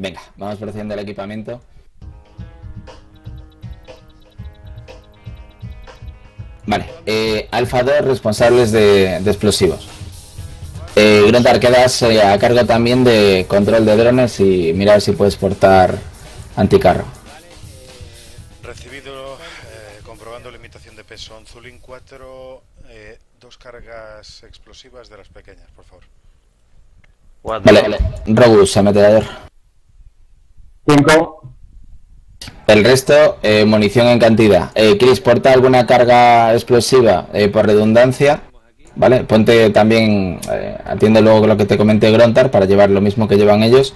Venga, vamos procediendo al equipamiento. Vale, Alfa 2 responsables de explosivos. Grota Arquedas a cargo también de control de drones y mirar si puedes portar anticarro. Recibido, comprobando limitación de peso. Onzulín 4, dos cargas explosivas de las pequeñas, por favor. Vale, Robus, ametrallador. 5. El resto, munición en cantidad. Chris, porta alguna carga explosiva por redundancia. Vale, ponte también, atiende luego lo que te comenté Grontar para llevar lo mismo que llevan ellos.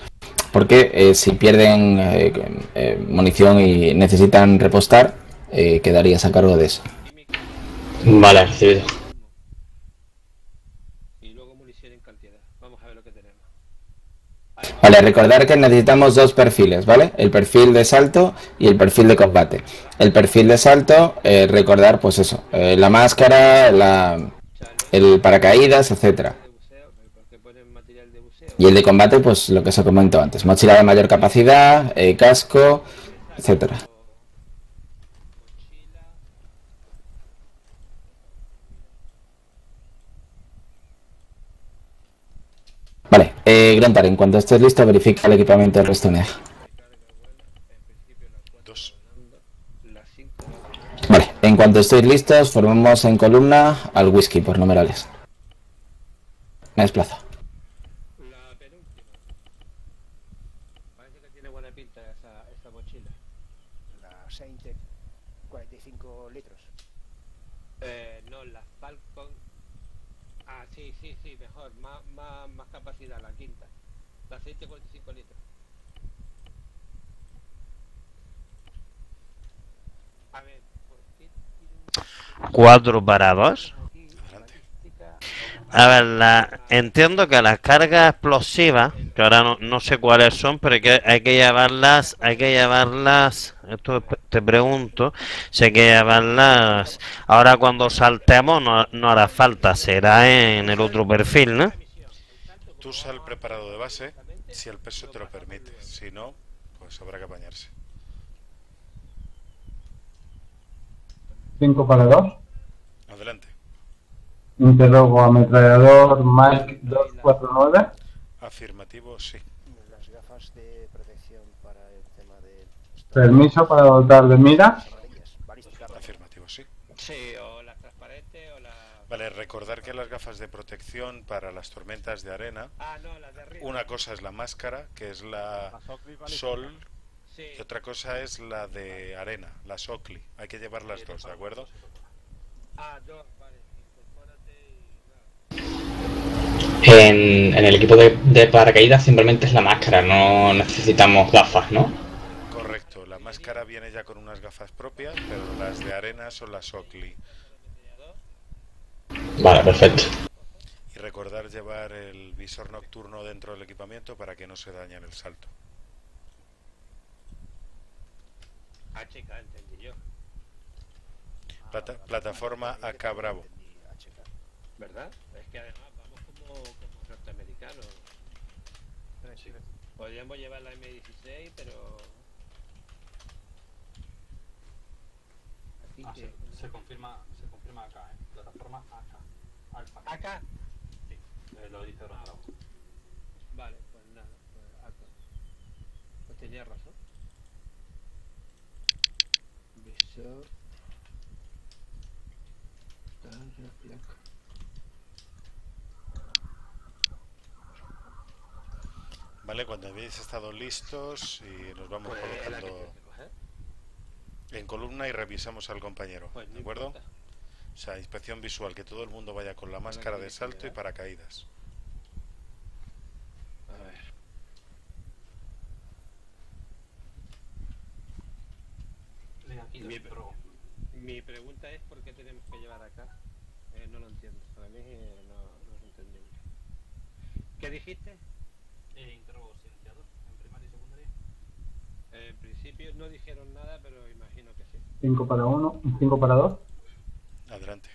Porque si pierden munición y necesitan repostar, quedarías a cargo de eso. Vale, recibido. Vale, recordar que necesitamos dos perfiles, ¿vale? El perfil de salto y el perfil de combate. El perfil de salto, recordar pues eso, la máscara, el paracaídas, etcétera. Y el de combate, pues lo que se comentó antes, mochila de mayor capacidad, casco, etcétera. Vale, Grantar, en cuanto estés listo, verifica el equipamiento del resto NEA. Vale, en cuanto estéis listos, formamos en columna al whisky por numerales. Me desplazo. La penúltima. Parece que tiene buena pinta esta mochila. La Syntex 45 litros. No, la Falcon. Ah, sí, mejor. Más capacidad, la quinta. La Syntex 45 litros. A ver. 4 para 2. A ver, entiendo que las cargas explosivas, que ahora no sé cuáles son, pero que hay que llevarlas, esto te pregunto, si hay que llevarlas, ahora cuando saltemos no hará falta, será en el otro perfil, ¿no? Tú sal preparado de base, si el peso te lo permite, si no, pues habrá que apañarse. 5 para 2. Adelante. Interrogo ametrallador Mike 249. Afirmativo, sí. Las gafas de protección para el tema de... Permiso para dotar de mira. Afirmativo, sí. Sí, o las transparentes o las... Vale, recordar que las gafas de protección para las tormentas de arena... Ah, no, las de arriba. Una cosa es la máscara, que es la Sol... Sí. Y otra cosa es la de arena, la Socli. Hay que llevar las dos, ¿de acuerdo? Ah, dos, vale. En el equipo de paracaídas simplemente es la máscara, no necesitamos gafas, ¿no? Correcto, la máscara viene ya con unas gafas propias, pero las de arena son la Socli. Vale, perfecto. Y recordar llevar el visor nocturno dentro del equipamiento para que no se dañe en el salto. HK, entendí yo. Plataforma AK Bravo. ¿Verdad? Es que además vamos como norteamericanos. Sí. Podríamos llevar la M16, pero... Aquí se confirma AK, ¿eh? Plataforma AK. Alfa. AK. Sí, lo dice Bravo. Vale, pues nada. Pues tenía razón. Vale, cuando habéis estado listos y nos vamos colocando en columna y revisamos al compañero, ¿de acuerdo? O sea, inspección visual, que todo el mundo vaya con la máscara de salto y paracaídas. Mi pregunta es por qué tenemos que llevar acá. No lo entiendo. Para mí no lo entendí. ¿Qué dijiste? Interrogo silenciador en primaria y secundaria. En principio no dijeron nada, pero imagino que sí. 5 para 1, 5 para 2. Adelante.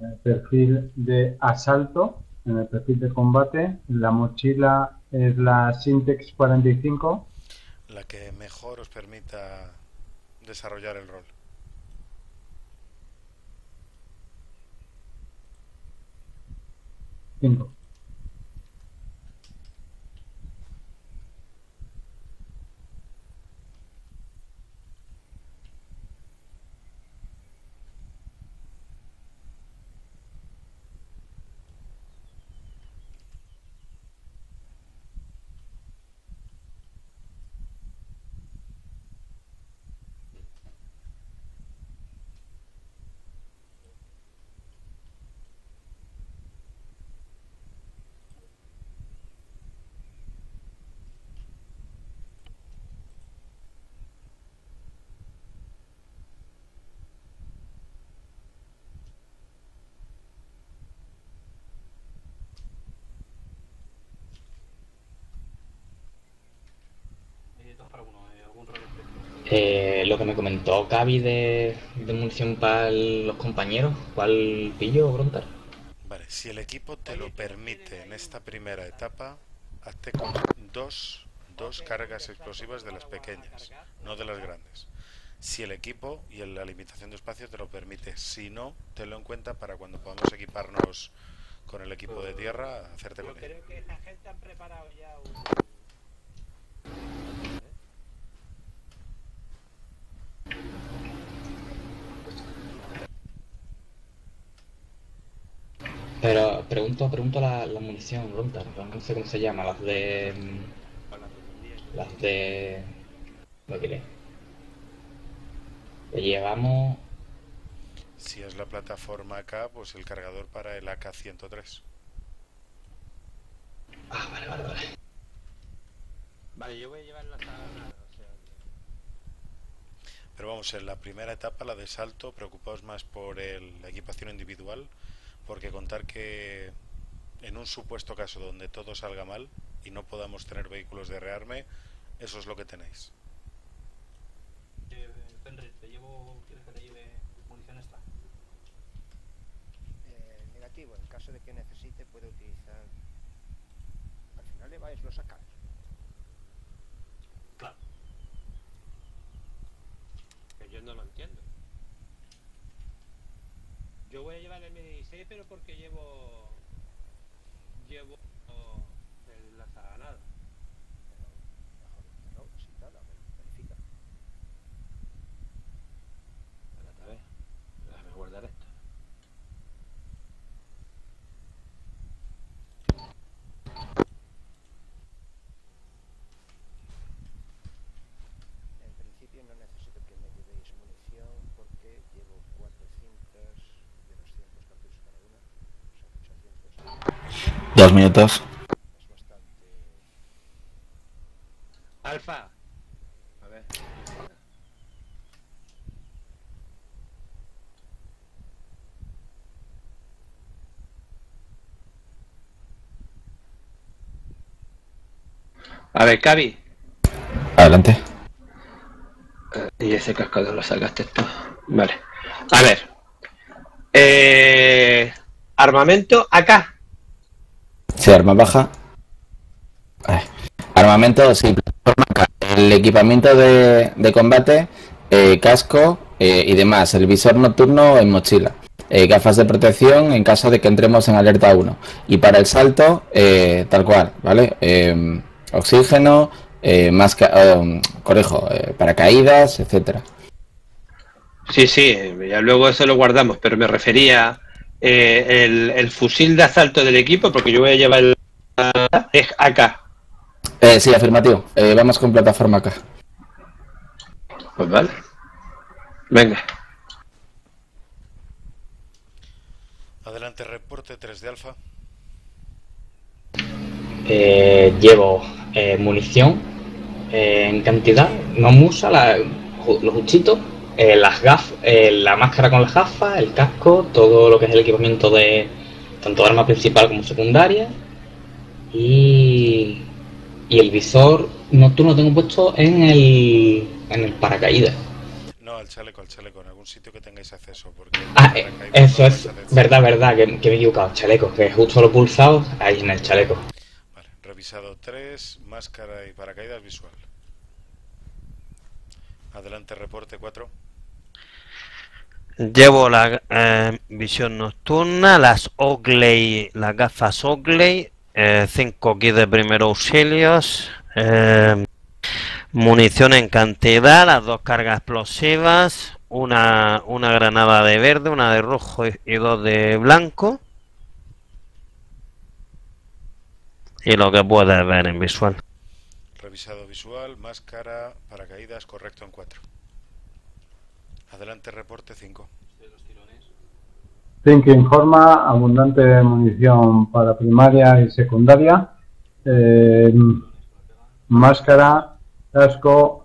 En el perfil de asalto, en el perfil de combate, la mochila es la Syntex 45. La que mejor os permita desarrollar el rol. Cinco. Lo que me comentó Cavi de munición para los compañeros, ¿cuál pillo, Brontar? Vale, si el equipo te lo permite en esta primera etapa, hazte con dos cargas explosivas de las pequeñas, no de las grandes. Si el equipo y la limitación de espacio te lo permite, si no, tenlo en cuenta para cuando podamos equiparnos con el equipo de tierra, hacerte con él. Pero pregunto la munición, Rontar, no sé cómo se llama, las de... no diré. Le llevamos... Si es la plataforma AK, pues el cargador para el AK-103. Ah, vale. Vale, yo voy a llevar la... Pero vamos, en la primera etapa, la de salto, preocupaos más por la equipación individual, porque contar que en un supuesto caso donde todo salga mal y no podamos tener vehículos de rearme, eso es lo que tenéis. Henry, ¿te llevo, quieres que te lleve munición esta? Negativo, en caso de que necesite puede utilizar... Al final le vais a sacar. Claro. Que yo no lo entiendo. Yo voy a llevar el M16, pero porque llevo el lanzagranadas. Pero mejor si tal, verifica. Espérate, a ver. Déjame guardar esto. En principio no necesito que me llevéis munición porque llevo 400. 2 minutos. Alfa. A ver. A ver, Cavi. Adelante. Y ese cascador lo sacaste tú. Vale. A ver. Armamento acá. Sí, arma baja. Armamento, sí, plataforma acá. El equipamiento de combate, casco y demás. El visor nocturno en mochila. Gafas de protección en caso de que entremos en alerta 1. Y para el salto, tal cual, ¿vale? Oxígeno, paracaídas, etcétera. Sí, ya luego eso lo guardamos, pero me refería... el fusil de asalto del equipo, porque yo voy a llevar el es AK. Sí, afirmativo. Vamos con plataforma AK. Pues vale. Venga. Adelante, reporte 3 de Alfa. Llevo munición en cantidad, no musa, los huchitos. Las gafas, la máscara con las gafas, el casco, todo lo que es el equipamiento de tanto arma principal como secundaria y el visor nocturno tengo puesto en el paracaídas. No, al chaleco, en algún sitio que tengáis acceso. Porque eso es verdad, que me he equivocado, chaleco, que justo lo he pulsado ahí en el chaleco. Vale, visado 3, máscara y paracaídas visual. Adelante, reporte 4. Llevo la visión nocturna, las Oakley, las gafas Oakley, 5 kits de primeros auxilios, munición en cantidad, las 2 cargas explosivas, una granada de verde, una de rojo y 2 de blanco. Y lo que puedes ver en visual. Revisado visual, máscara, paracaídas, correcto en 4. Adelante, reporte 5. Cinco informa, abundante munición para primaria y secundaria, máscara, casco,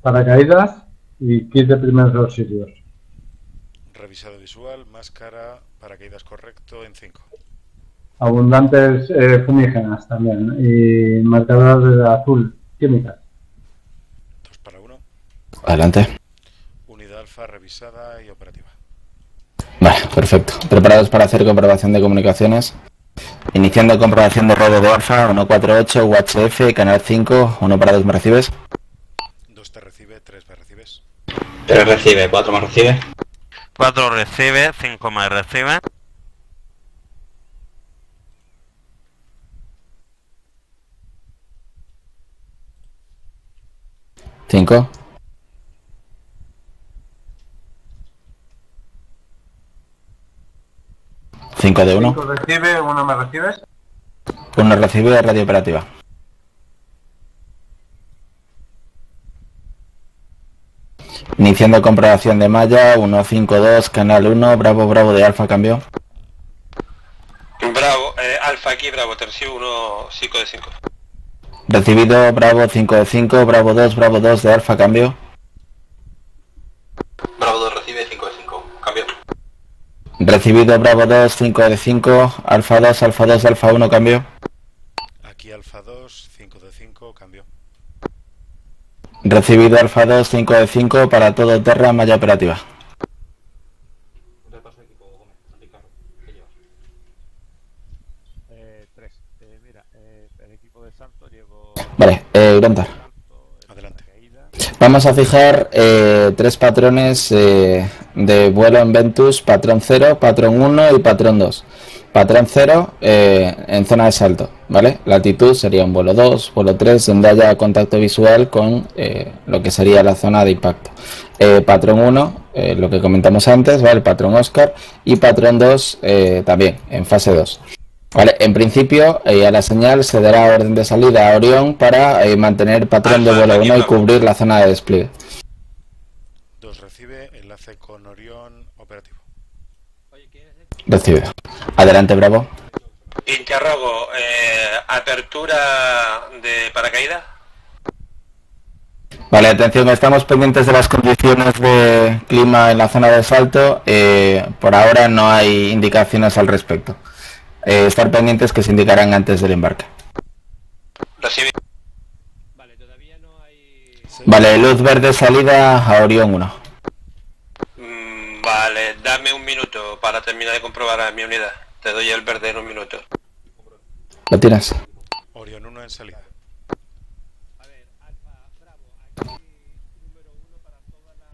paracaídas y kit de primeros auxilios. Revisado visual, máscara, paracaídas correcto en 5. Abundantes fumígenas también y marcadores de azul, químicas. 2 para 1. Adelante. Unidad alfa revisada y operativa. Vale, perfecto. Preparados para hacer comprobación de comunicaciones. Iniciando comprobación de radio de alfa, 148, UHF, canal 5, 1 para 2, ¿me recibes? 2 te recibe, 3 me recibes. 3 recibe, 4 me recibe. 4 recibe, 5 me recibe. ¿5? ¿5 de 1? 5 recibe, 1 me recibes. 1 recibe, radio operativa. Iniciando comprobación de malla, 152, canal 1, bravo, bravo de alfa, cambio. Bravo, alfa aquí, bravo, te recibo 1, 5 de 5. Recibido, bravo 5 de 5, bravo 2 de alfa, cambio. Bravo 2 recibe 5 de 5, cambio. Recibido, bravo 2, 5 de 5, alfa 2, alfa 1, cambio. Aquí alfa 2, 5 de 5, cambio. Recibido, alfa 2, 5 de 5, para todo Terra, malla operativa. Vale, Granta. Adelante. Vamos a fijar 3 patrones de vuelo en Ventus, patrón 0, patrón 1 y patrón 2. Patrón 0 en zona de salto, ¿vale? Latitud sería un vuelo 2, vuelo 3, donde haya contacto visual con lo que sería la zona de impacto. Patrón 1, lo que comentamos antes, ¿vale? Patrón Oscar y patrón 2 también, en fase 2. Vale, en principio a la señal se dará orden de salida a Orión para mantener patrón de vuelo 1 y cubrir la zona de despliegue. 2 recibe, enlace con Orión operativo. Recibe. Adelante, bravo. Interrogo, apertura de paracaídas. Vale, atención, estamos pendientes de las condiciones de clima en la zona de salto. Por ahora no hay indicaciones al respecto. Estar pendientes que se indicarán antes del embarque. Vale, todavía no hay... Vale, luz verde salida a Orión 1. Vale, dame 1 minuto para terminar de comprobar a mi unidad. Te doy el verde en 1 minuto. ¿Lo tiras? Orión 1 en salida. A ver, alfa, bravo, aquí número 1 para toda la...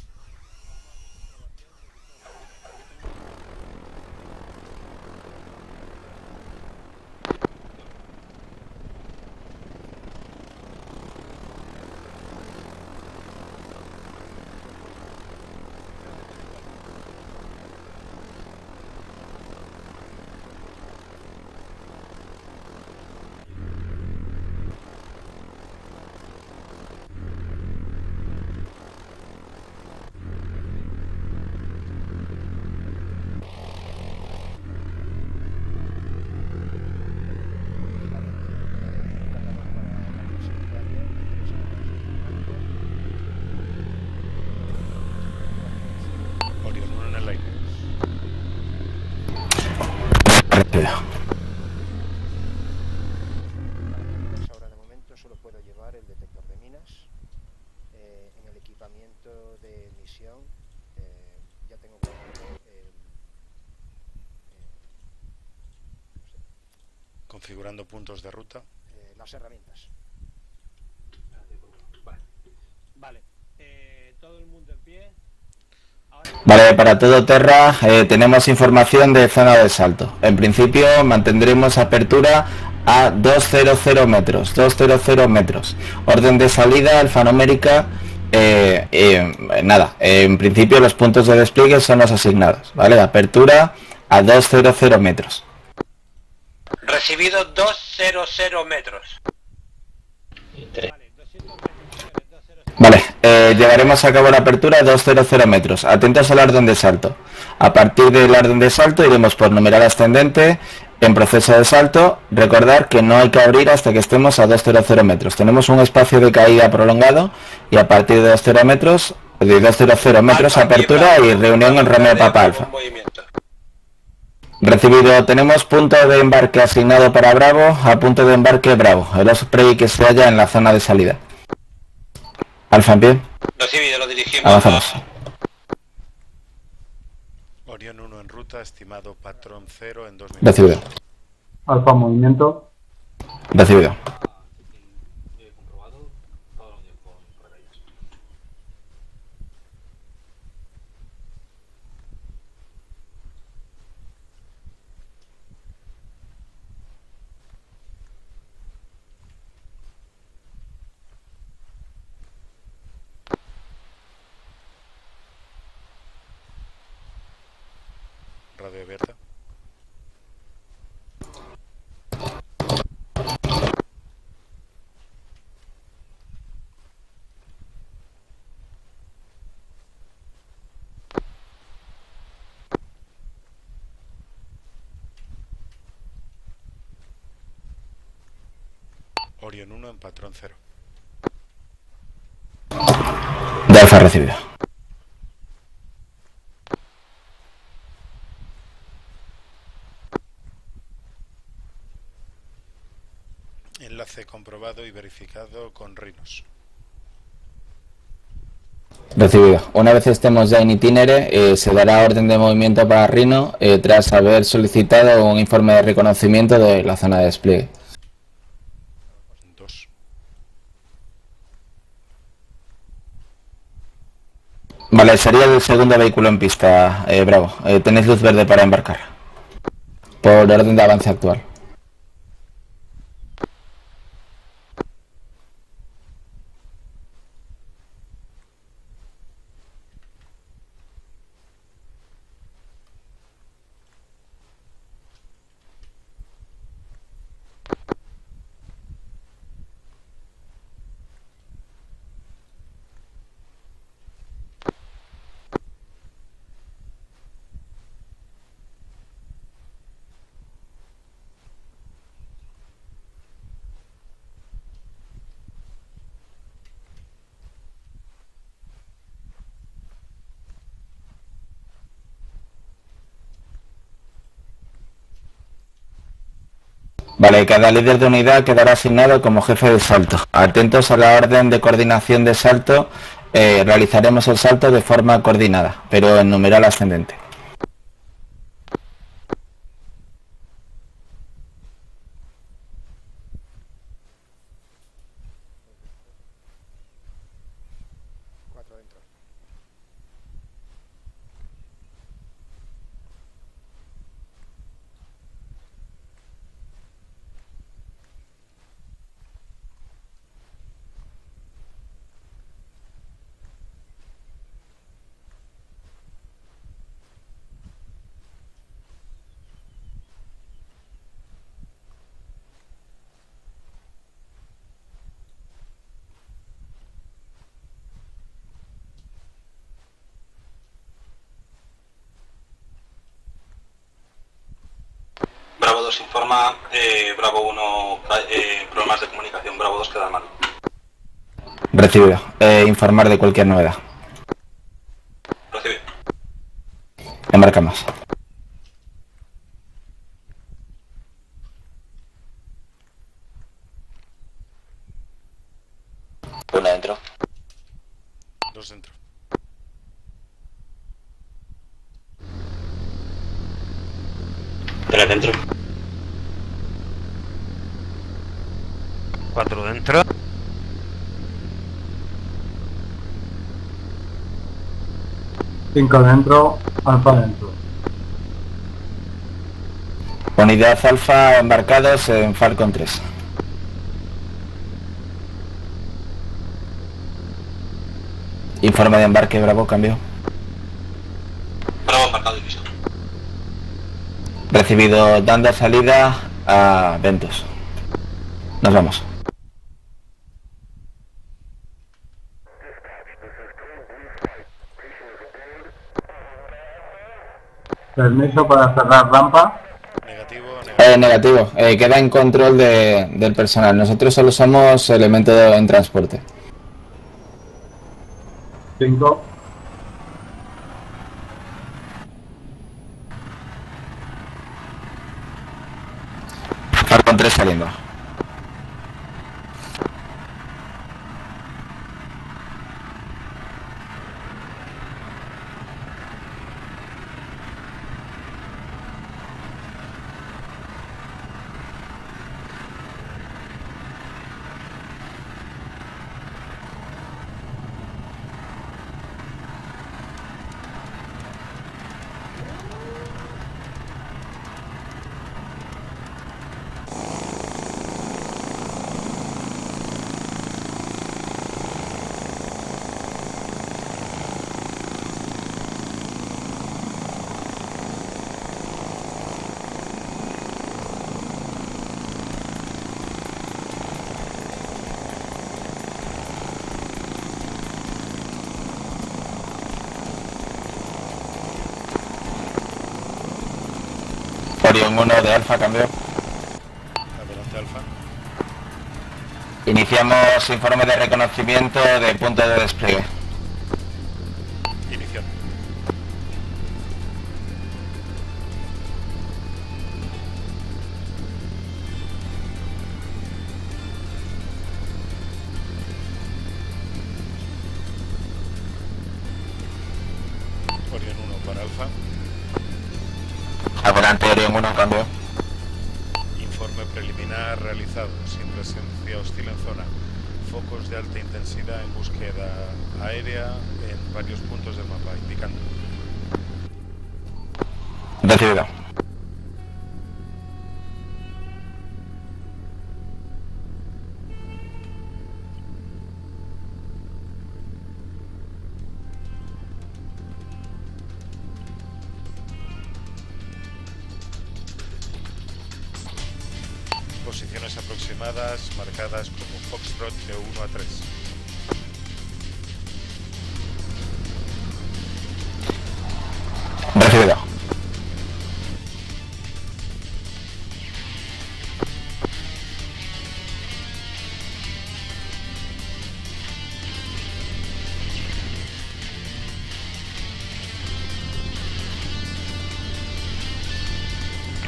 configurando puntos de ruta. Las herramientas. Vale. Todo el mundo en pie. Ahora... Vale, para todo Terra tenemos información de zona de salto. En principio mantendremos apertura a 200 metros. 200 metros. Orden de salida alfanumérica. En principio los puntos de despliegue son los asignados, ¿vale? Apertura a 200 metros. Recibido 200 metros. Vale, llevaremos a cabo la apertura a 200 metros. Atentos al orden de salto. A partir del orden de salto iremos por numeral ascendente en proceso de salto. Recordar que no hay que abrir hasta que estemos a 200 metros. Tenemos un espacio de caída prolongado y a partir de 200 metros alfa, apertura alfa, y reunión en Romeo Papa Alfa. Recibido, tenemos punto de embarque asignado para Bravo a punto de embarque Bravo. El Osprey que se halla en la zona de salida. Alfa en pie. Recibido, lo dirigimos. Avanzamos. Orión 1 en ruta, estimado patrón 0 en 2 minutos. Recibido. Alfa en movimiento. Recibido. Radio abierta. Orión 1 en patrón 0. De alfa recibido. Enlace comprobado y verificado con Rinos. Recibido. Una vez estemos ya en itinere, se dará orden de movimiento para Rino tras haber solicitado un informe de reconocimiento de la zona de despliegue. 2. Vale, sería el segundo vehículo en pista, Bravo. Tenéis luz verde para embarcar. Por orden de avance actual. Vale, cada líder de unidad quedará asignado como jefe de salto. Atentos a la orden de coordinación de salto, realizaremos el salto de forma coordinada, pero en numeral ascendente. Informa, Bravo 1, problemas de comunicación, Bravo 2 queda mal. Recibido, informar de cualquier novedad. Recibido. Embarcamos. Una dentro. 2 dentro. Tres dentro. 4 dentro. Cinco dentro, alfa dentro. Unidad alfa embarcados en Falcon 3. Informe de embarque, Bravo, cambio. Bravo, embarcado, división. Recibido, dando salida a Ventus. Nos vamos. Permiso para cerrar rampa. Negativo, negativo. Negativo. Queda en control del personal. Nosotros solo somos elemento en transporte. 5. Falcon 3 saliendo. Orión 1 de alfa, cambio. Adelante alfa. Iniciamos informe de reconocimiento de punto de despliegue. Inicio. Orión 1 para alfa. Adelante, Orión 1, cambio. Informe preliminar realizado, sin presencia hostil en zona. Focos de alta intensidad en búsqueda aérea en varios puntos del mapa, indicando. Recibido. Posiciones aproximadas marcadas como Foxtrot de 1 a 3. Recibido.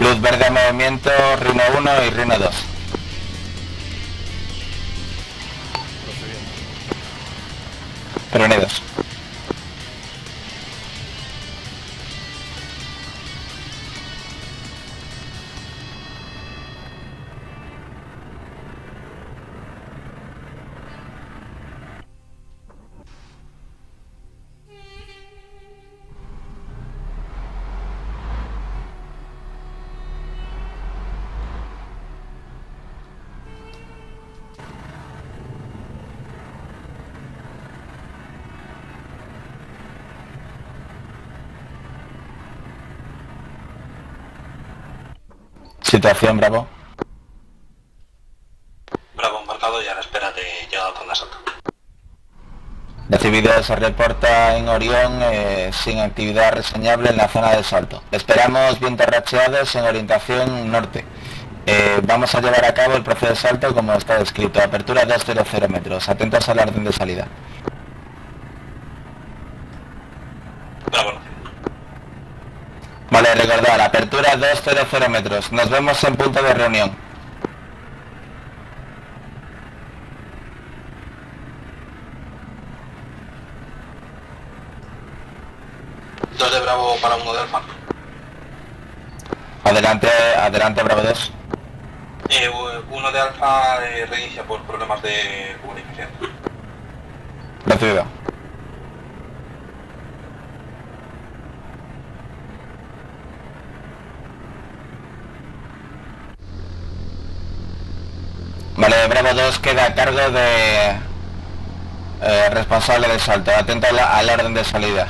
Luz verde en movimiento, Rino 1 y Rino 2. Pero unidos. Situación, Bravo. Bravo, embarcado y a la espera de llegada con la SATA. Recibido, se reporta en Orión sin actividad reseñable en la zona de salto. Esperamos vientos racheados en orientación norte. Vamos a llevar a cabo el proceso de salto como está descrito. Apertura 200 metros. Atentos a la orden de salida. Vale, recordar, apertura 200 metros. Nos vemos en punto de reunión. Dos de Bravo para uno de Alfa. Adelante, Bravo 2. Uno de alfa reinicia por problemas de comunicación. Proceda. Vale, Bravo 2 queda a cargo de responsable del salto. Atenta al orden de salida.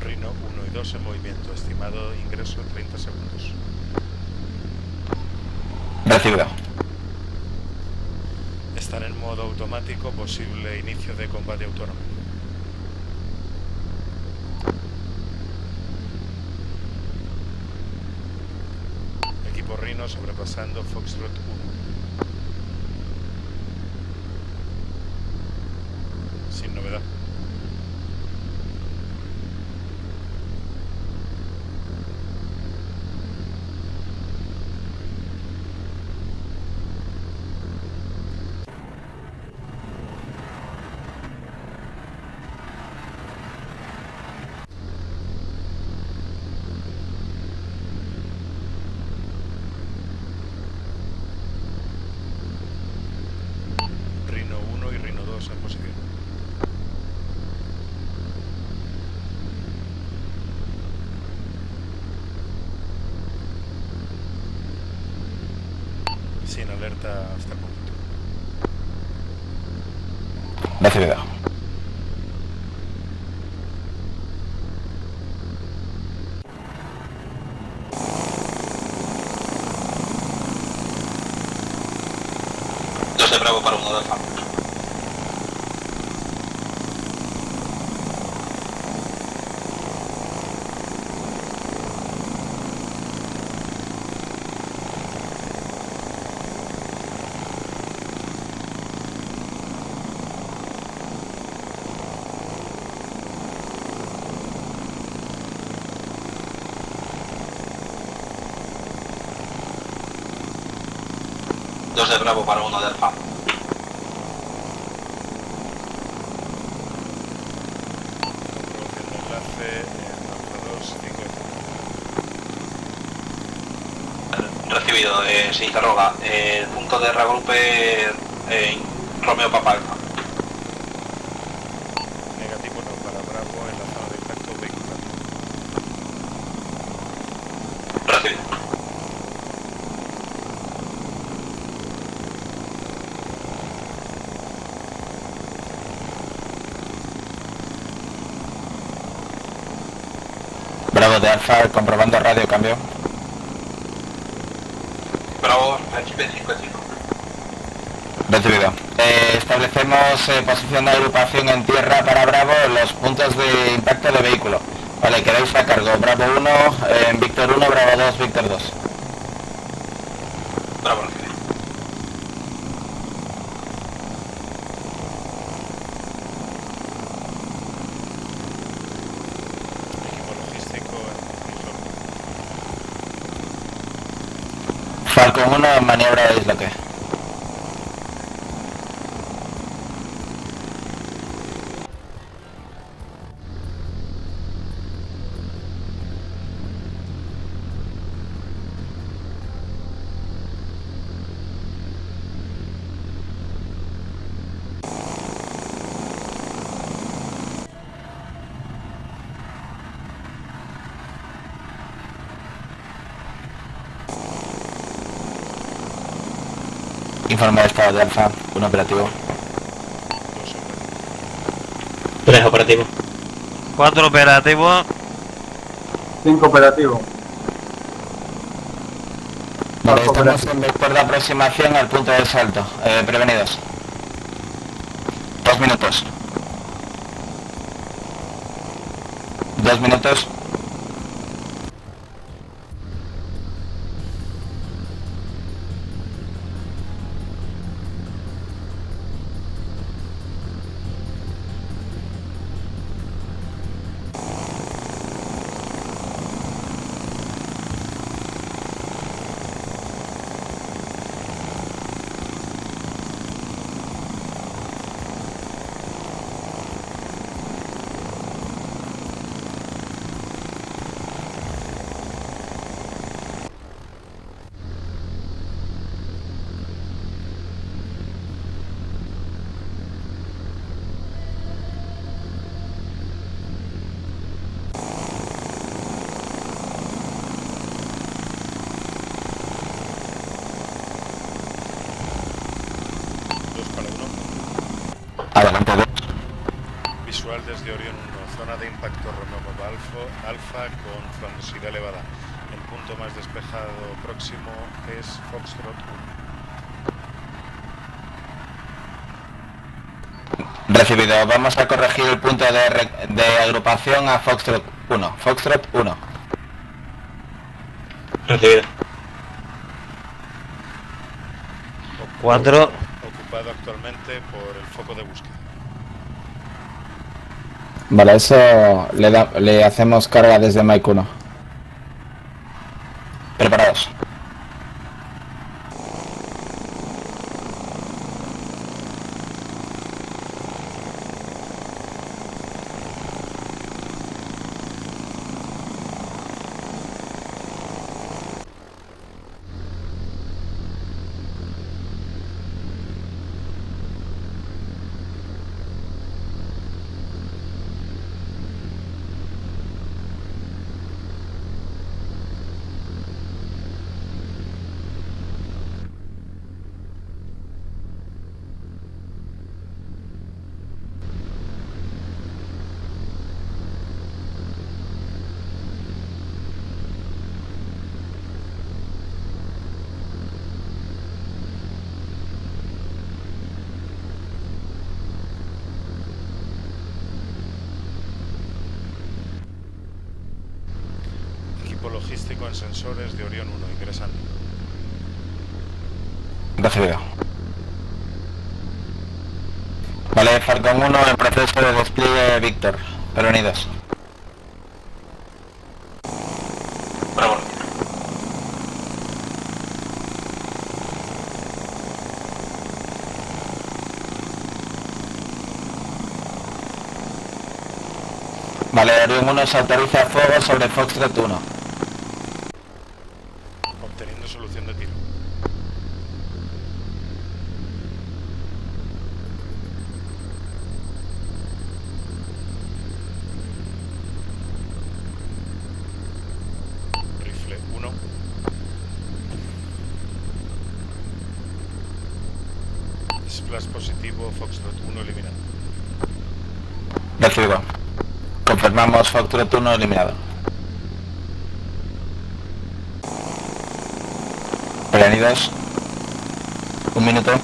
Rino 1 y 2 en movimiento. Estimado ingreso 30 segundos. Recibido. Están en modo automático. Posible inicio de combate autónomo. Equipo Rino sobrepasando Foxtrot 1. Sin novedad. Rino 1 y Rino 2 en posición. Sin alerta hasta el momento. Recibido. Dos de Bravo para uno de Alfa. Dos de Bravo para uno de Alfa. Enlace en Alfa 2, 5. Recibido, se interroga. El punto de regrupe Romeo Papa Alfa. Negativo no para Bravo en la zona de impacto vehicular. Recibido. Bravo de Alfa, comprobando radio cambio. Bravo, HK55. Recibido. Establecemos posición de agrupación en tierra para Bravo en los puntos de impacto de vehículo. Vale, quedáis a cargo. Bravo 1, Víctor 1, Bravo 2, Víctor 2. Bravo, recibido. Falcon 1 en maniobra de disloque. Informe de estado de Alfa, un operativo. 3 operativos. 4 operativos. 5 operativos. Vale, estamos en vector de aproximación al punto de salto. Prevenidos. 2 minutos. 2 minutos. Adelante, dos. Visual desde Orión 1, zona de impacto Romeo Alfa con francosidad elevada. El punto más despejado próximo es Foxtrot 1. Recibido, vamos a corregir el punto de agrupación a Foxtrot 1. Foxtrot 1. Recibido. 4. Ocupado actualmente por el foco de búsqueda. Vale, eso le hacemos carga desde Mike 1. Preparados. Logístico en sensores de Orión 1, ingresando. Recibido. Vale, Falcon 1 en proceso de despliegue Víctor, pero unidos. Vale, Orión 1 se autoriza fuego sobre Foxtrot 1. Splash positivo, Foxtrot 1 eliminado. Recibido. Confirmamos Foxtrot 1 eliminado. Prevenidos. Un minuto.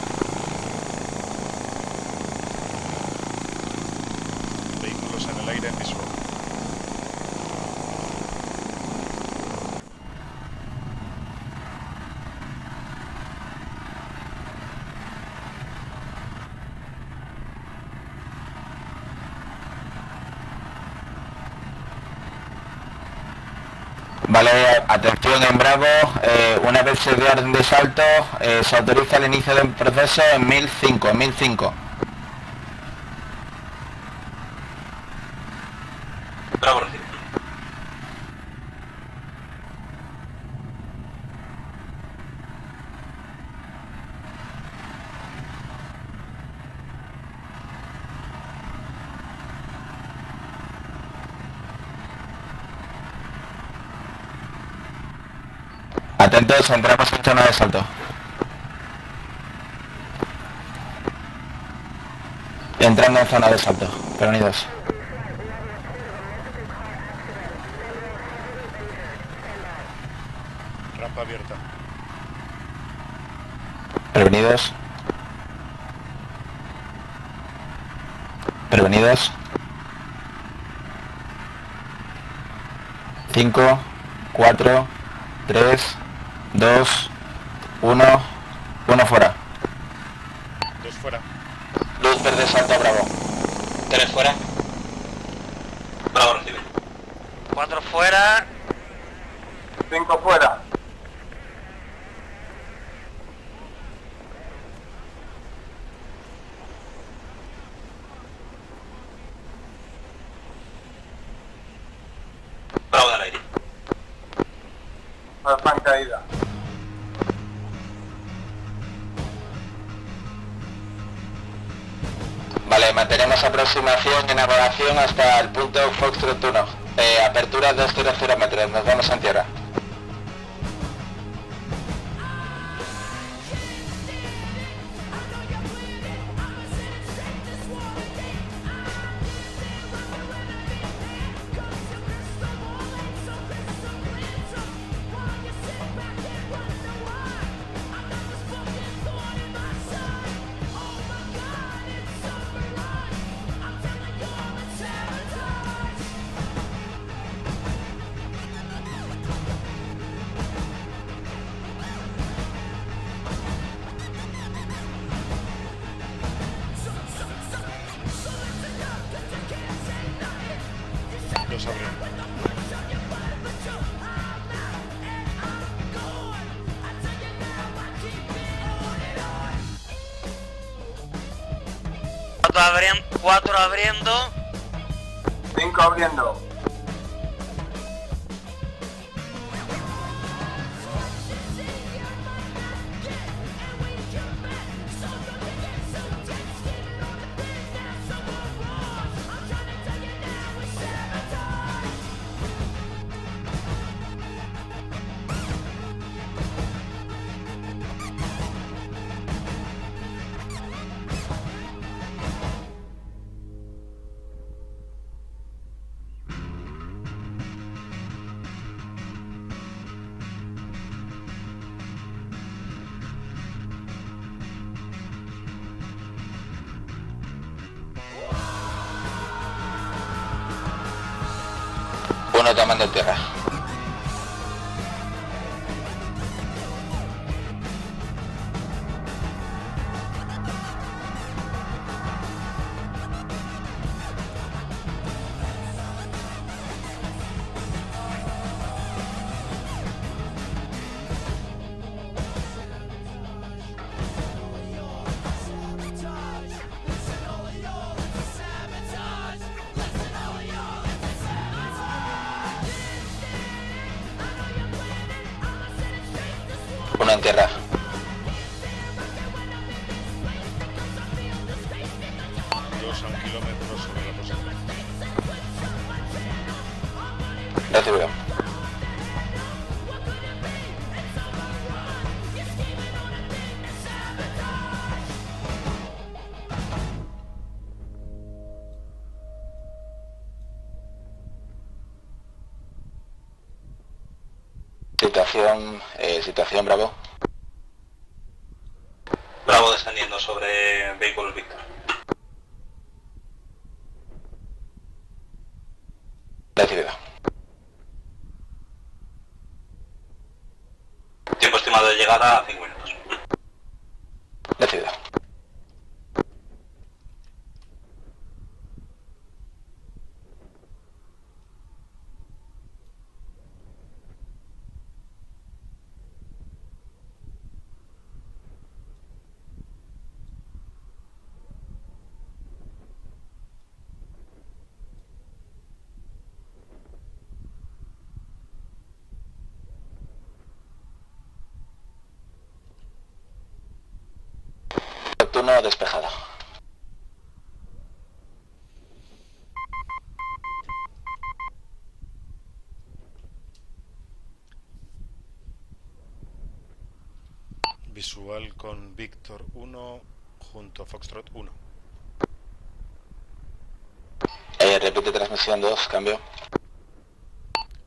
249 de salto, se autoriza el inicio del proceso en 1005. Atentos, entramos en zona de salto. Entrando en zona de salto, prevenidos. Rampa abierta. Prevenidos. Prevenidos. 5, 4, 3, 2, 1 fuera. 2 fuera. Luz verde salto Bravo. 3 fuera. Bravo recibe. 4 fuera. 5 fuera. Bravo al aire. Alfa en caída. Mantenemos aproximación de navegación hasta el punto Foxtrot 1, apertura 200 metros, nos vamos en tierra. 4 abriendo. 5 abriendo. Tomando tierra. En tierra. Dos a un kilómetro sobre la posición. Recibido. Situación, situación Bravo. Bravo descendiendo sobre vehículos Víctor. Recibido. Tiempo estimado de llegada a 5 minutos. Recibido. Turno despejado. Visual con Víctor 1 junto a Foxtrot 1. Repite transmisión 2, cambio.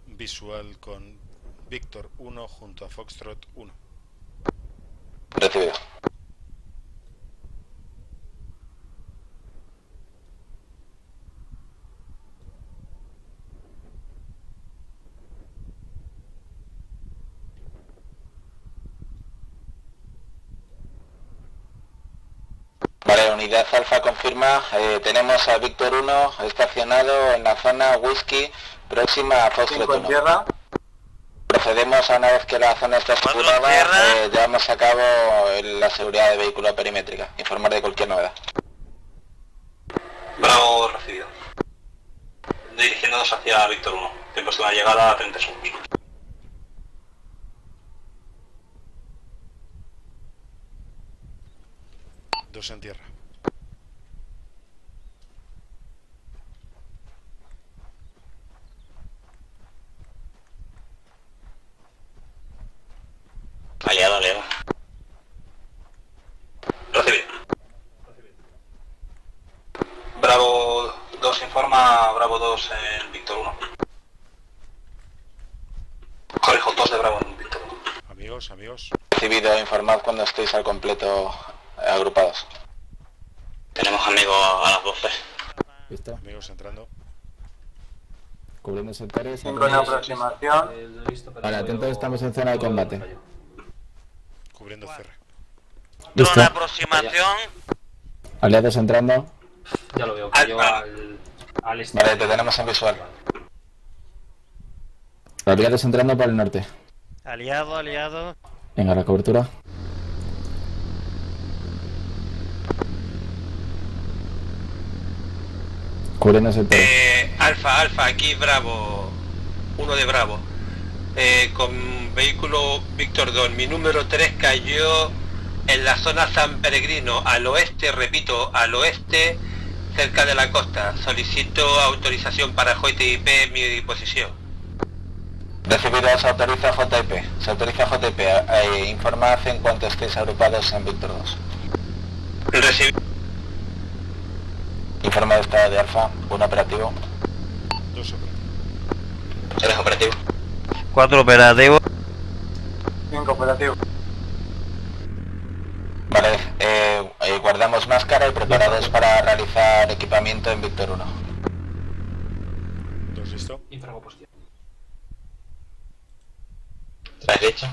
Visual con Víctor 1 junto a Foxtrot 1. Recibido. Unidad Alfa confirma, tenemos a Víctor 1 estacionado en la zona Whisky, próxima a Foxtrot 1. Tierra. Procedemos a una vez que la zona está asegurada, llevamos a cabo la seguridad de vehículo perimétrica. Informar de cualquier novedad. Bravo, recibido. Dirigiéndonos hacia Víctor 1. Tiempo de la llegada a 30 segundos. Dos en tierra. Aliado, aliado. Recibido. Bravo 2 informa, Bravo 2 en Víctor 1. Corrijo, 2 de Bravo en Víctor 1. Amigos, amigos. Recibido, informad cuando estéis al completo agrupados. Tenemos amigos a las 12. ¿Listo? Amigos entrando. Cubrimos sectores. Con aproximación. Vale, atentos, estamos en zona de combate. Cubriendo CR. ¿Listo? Drone aproximación. Aliados entrando. Ya lo veo, cayó al estado. Vale, te tenemos en visual. Aliados entrando para el norte. Aliado, aliado. Venga, la cobertura. Coreanos el paro. Alfa, Alfa, aquí Bravo, uno de Bravo. Con vehículo Víctor 2, mi número 3 cayó en la zona San Peregrino, al oeste, repito, al oeste, cerca de la costa. Solicito autorización para JTIP en mi disposición. Recibido, se autoriza JTIP. Se autoriza JTIP. Informad en cuanto estéis agrupados en Víctor 2. Recibido. Informa de estado de Alfa. Un operativo. Dos operativos. Tres operativos. Cuatro operativos. Cinco operativos. Vale, guardamos máscara y preparados para realizar equipamiento en Víctor 1. ¿Dos listo? Infragoposición. ¿Tres listos?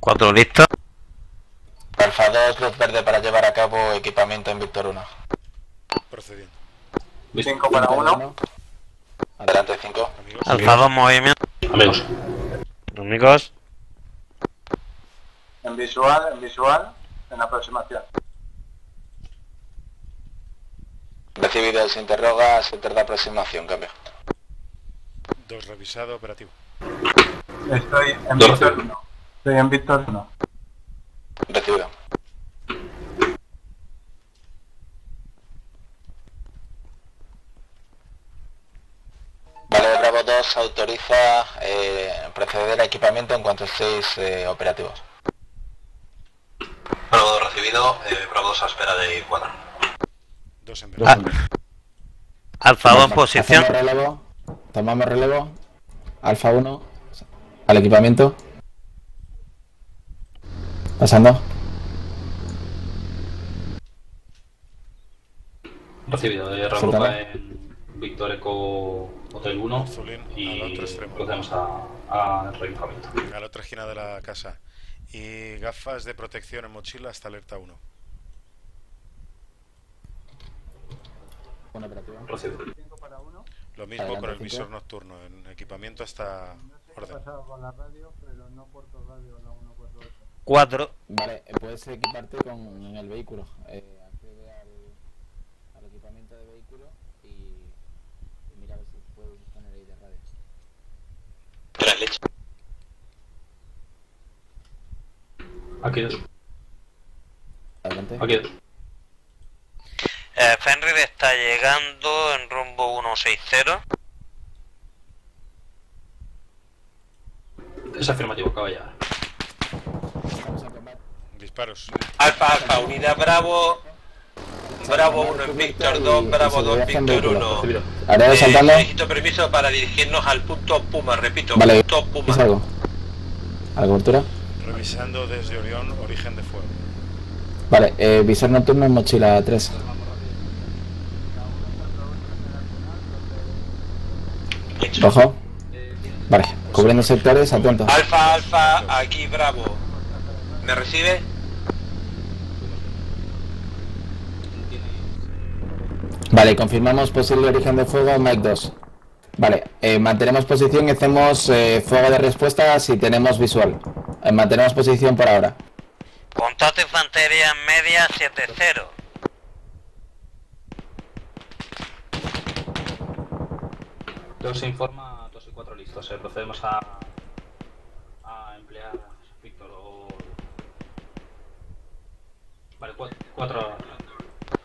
Cuatro listos. Alfa 2, luz verde para llevar a cabo equipamiento en Víctor 1. Procediendo. 5 para 1. Adelante 5. Alfa 2, movimiento. Amigos. Amigos. En visual, en aproximación. Recibido, se interroga, se tarda aproximación, cambio. 2 revisado, operativo. Estoy en Víctor 1. Estoy en Víctor 1. Recibido. Vale, Bravo 2 autoriza proceder a equipamiento en cuanto estéis operativos. Bravo 2 recibido, Bravo 2 a espera de cuadro. Dos en verdad. Alfa 2 en posición. Relevo. Tomamos relevo. Alfa 1 al equipamiento. Pasando. Recibido, reagrupa en Víctor Eco Hotel 1 y al otro extremo. Procedemos a reequipamiento. A la otra esquina de la casa. Y gafas de protección en mochila hasta alerta 1. Lo mismo con el visor nocturno, en equipamiento hasta orden. 4. Vale, puedes equiparte con el vehículo. Accede al equipamiento de vehículo y mira a ver si puedes poner ahí de radio. Tras leche. Aquí dos. Adelante. Aquí dos. Fenrir está llegando en rumbo 160. Es afirmativo, caballero. Disparos. Alfa, Alfa, unidad Bravo. Bravo 1 en Víctor 2, Bravo 2 Víctor 1. Necesito permiso para dirigirnos al punto Puma, repito, vale, punto Puma. Algo. ¿A la cobertura? Revisando desde Orión, origen de fuego. Vale, visor nocturno en mochila 3. Rojo. Vale, cubriendo sectores, atento. Alfa, Alfa, aquí Bravo. ¿Me recibe? Vale, confirmamos posible origen de fuego, Mike 2. Vale, mantenemos posición y hacemos fuego de respuesta si tenemos visual. Mantenemos posición por ahora. Contacto infantería media 70. Dos informa, 2 y 4 listos. Procedemos a emplear Víctor o... Vale, 4.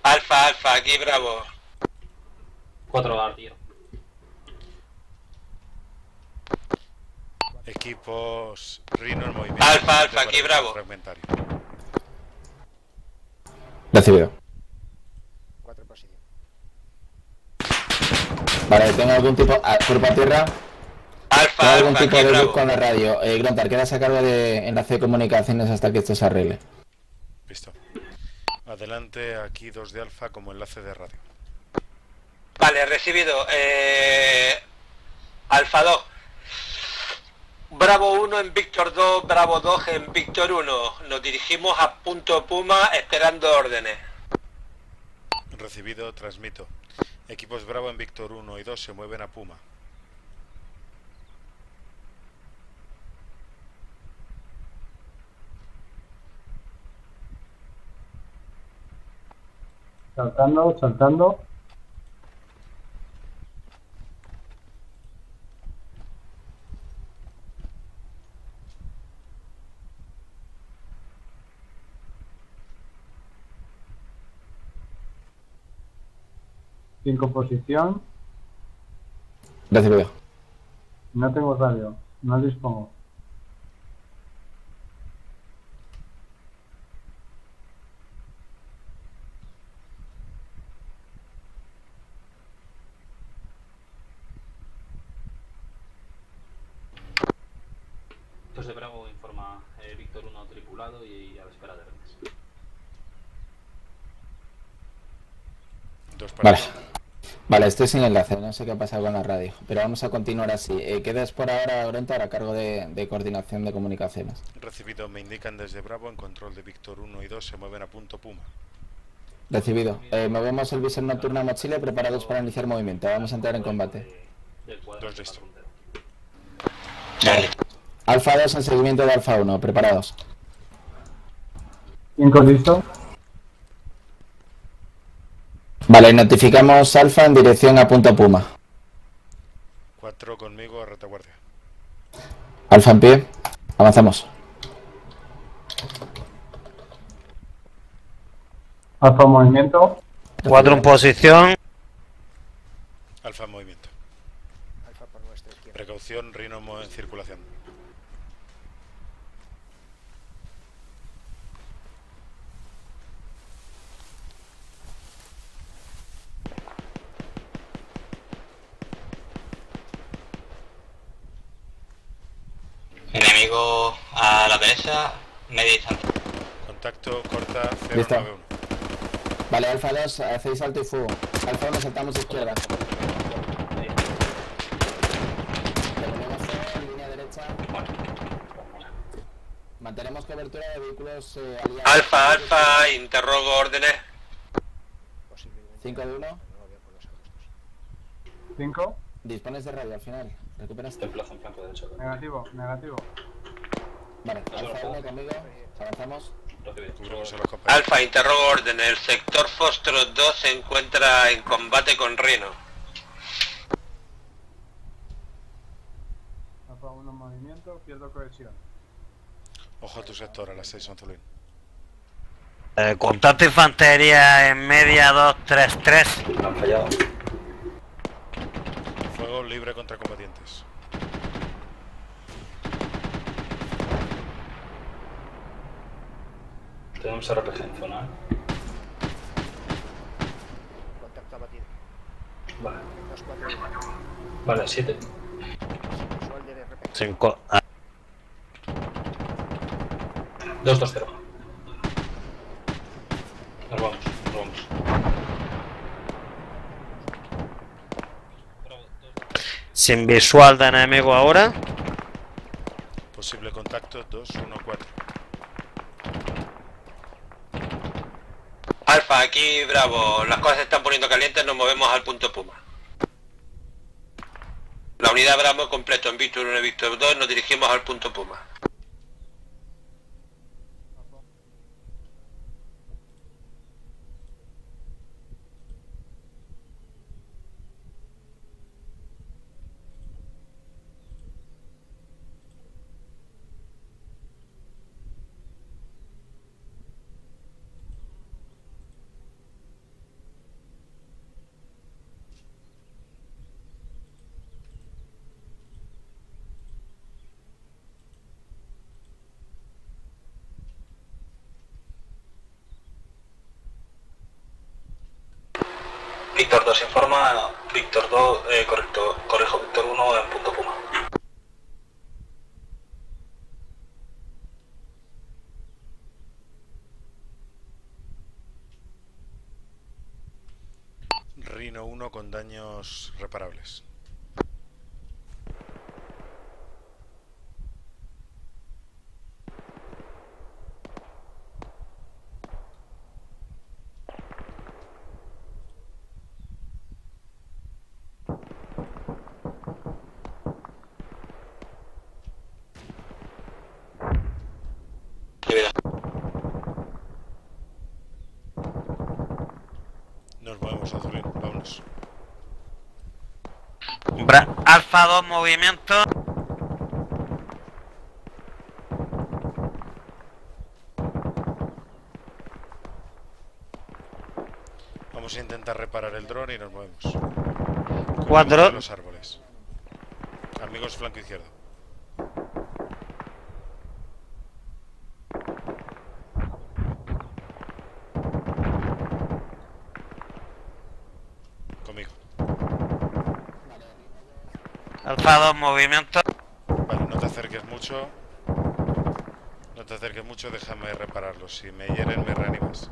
Alfa, Alfa, aquí Bravo. 4 artilleros. Equipos Rino en movimiento. Alfa, Alfa, aquí Bravo. Fragmentario. Recibido. 4 en posición. Vale, tengo algún tipo... Cuerpo a tierra. Alfa, tengo algún tipo de luz con la radio. Grontar, quedas a cargo de enlace de comunicaciones hasta que esto se arregle. Listo. Adelante, aquí 2 de Alfa como enlace de radio. Vale, recibido. Alfa 2. Bravo 1 en Víctor 2, Bravo 2 en Víctor 1. Nos dirigimos a punto Puma esperando órdenes. Recibido, transmito. Equipos Bravo en Víctor 1 y 2 se mueven a Puma. Saltando, saltando. Sin composición. Recibido. No tengo radio, no dispongo. Dos de Bravo informa Víctor 1 tripulado y a la espera de redes. Dos para vale. Vale, estoy sin enlace, no sé qué ha pasado con la radio, pero vamos a continuar así. Quedas por ahora, Brenta, a cargo de coordinación de comunicaciones. Recibido, me indican desde Bravo, en control de Víctor 1 y 2 se mueven a punto Puma. Recibido, movemos el visor nocturno a mochila, preparados para iniciar movimiento, vamos a entrar en combate. Dos listo. Alfa 2 en seguimiento de Alfa 1, preparados. Cinco listo. Vale, notificamos Alfa en dirección a Punta Puma. 4 conmigo a retaguardia. Alfa en pie, avanzamos. Alfa en movimiento. 4 en posición. Alfa en movimiento. Alfa por nuestra izquierda. Precaución, Rino en circulación. Enemigo a la derecha, media distancia. Contacto, corta, 091. Vale, Alfa 2, hacéis salto y fuego. Alfa 1, saltamos izquierda. Mantenemos en línea derecha. Mantenemos cobertura de vehículos aliados. Alfa, Alfa, interrogo órdenes. 5 de 1. 5. Dispones de radio al final. Recuperas el plazo en flanco derecho. Negativo, negativo. Vale, Alfa 1 conmigo, avanzamos. Alfa, interrogo orden. El sector Fostro 2 se encuentra en combate con Rino. Alfa 1 en movimiento, pierdo cohesión. Ojo a tu sector, a las 6 Antolín. Contacto infantería en media 233. Han fallado. Fuego libre contra combatientes. Tenemos RPG en zona. Contacto abatido. Vale. 2, 4, 1. Vale, 7. Sin co... 2, 2, 0. Nos vamos, nos vamos. Sin visual de enemigo ahora. Posible contacto 214. Alfa, aquí Bravo. Las cosas se están poniendo calientes, nos movemos al punto Puma. La unidad Bravo completo en Víctor 1 y Víctor 2, nos dirigimos al punto Puma. Víctor 2 informa, Víctor 2, correcto, corrijo, Víctor 1 en punto Puma. Rino 1 con daños reparables. Alfa 2 movimiento. Vamos Vamos a intentar reparar el dron y nos movemos. Cuatro. Los árboles. Amigos, flanco izquierdo. Conmigo. Alfa 2, movimiento. Vale, no te acerques mucho. No te acerques mucho, déjame repararlo. Si me hieren, me reanimas.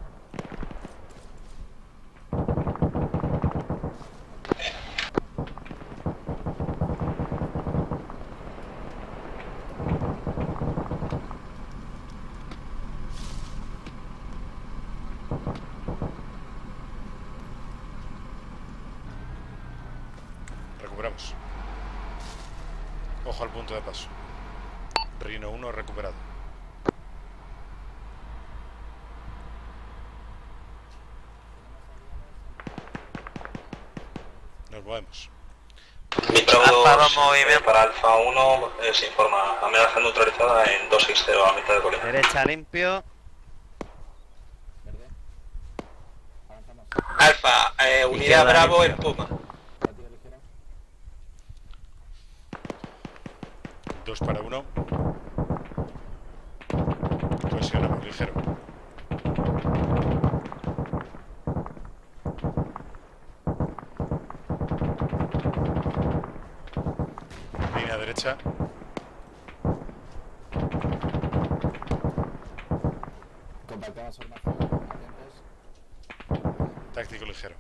Recuperamos. Ojo al punto de paso. Rino 1 recuperado. Nos movemos. Alfa 2 movimiento. Para Alfa 1 se informa. Amenaza neutralizada en 260 a mitad de colina. Derecha limpio. Alfa, unidad Bravo en Puma. Dos para uno. Presionamos ligero. Línea derecha. Compartamos armación. Táctico ligero.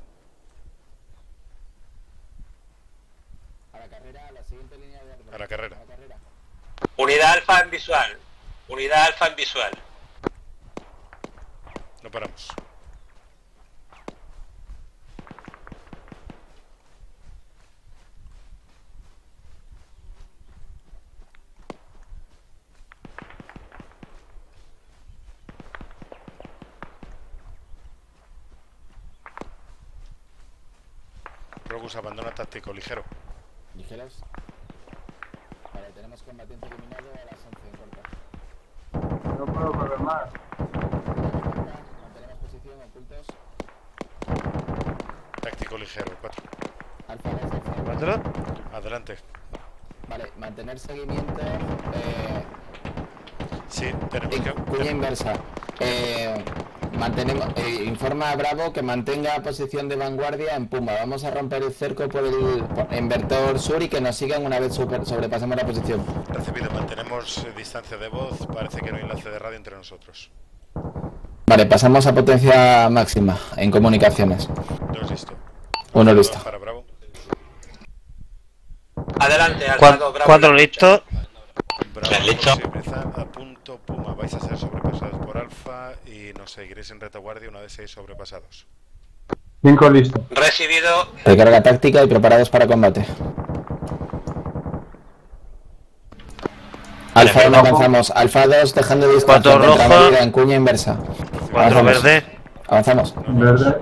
A la carrera, a la siguiente línea de arma. A la carrera. Unidad alfa en visual. Unidad alfa en visual. No paramos. Rogus abandona táctico ligero. ¿Ligeros? Vale, tenemos combatiente eliminado a las 11 en corta. No puedo correr más. Mantenemos posición, ocultos. Táctico ligero, 4. Alfa, ¿4? Adelante. Vale, mantener seguimiento. Sí, tenemos que... Cuña inversa. Mantenemos, informa a Bravo que mantenga posición de vanguardia en Puma. Vamos a romper el cerco por el inversor sur y que nos sigan una vez sobrepasemos la posición. Recibido, mantenemos distancia de voz. Parece que no hay enlace de radio entre nosotros. Vale, pasamos a potencia máxima en comunicaciones. Dos listo. Uno listo. Para Bravo. Adelante, Alfredo, Bravo. Cuatro listo. Bravo, listo. A punto Puma, vais a ser sobrepasados por Alfa y nos seguiréis en retaguardia una vez seáis sobrepasados. 5 listo. Recibido. Recarga táctica y preparados para combate. Alfa 1 avanzamos. Alfa 2 dejando de distancia. 4 rojo. En cuña inversa. 4 verde. Avanzamos. Verde.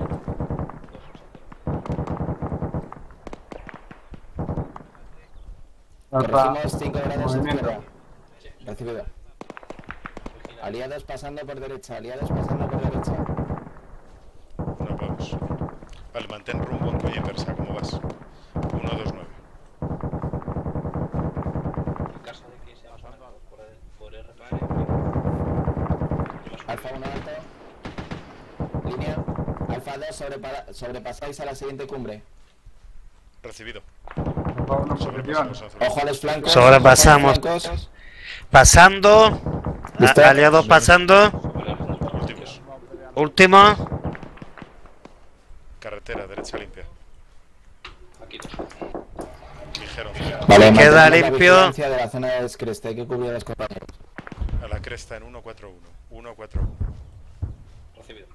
Alfa. 5 grados de izquierda. Recibido. Aliados pasando por derecha, aliados pasando por derecha. No vamos. Vale, mantén rumbo en cuña inversa, ¿cómo vas? 1, 2, 9. En caso de que seamos armados por RPA. Alfa 1 alto. Línea. Alfa 2 sobrepasáis a la siguiente cumbre. Recibido. Ojo a los flancos. Sobrepasamos. Pasando. Aliados pasando. Últimos. Último. Carretera, derecha limpia. Aquí. Ligero. Vale, queda limpio. De la zona de descreste, hay que cubrir a los compañeros. A la cresta en 141. 141. Recibido.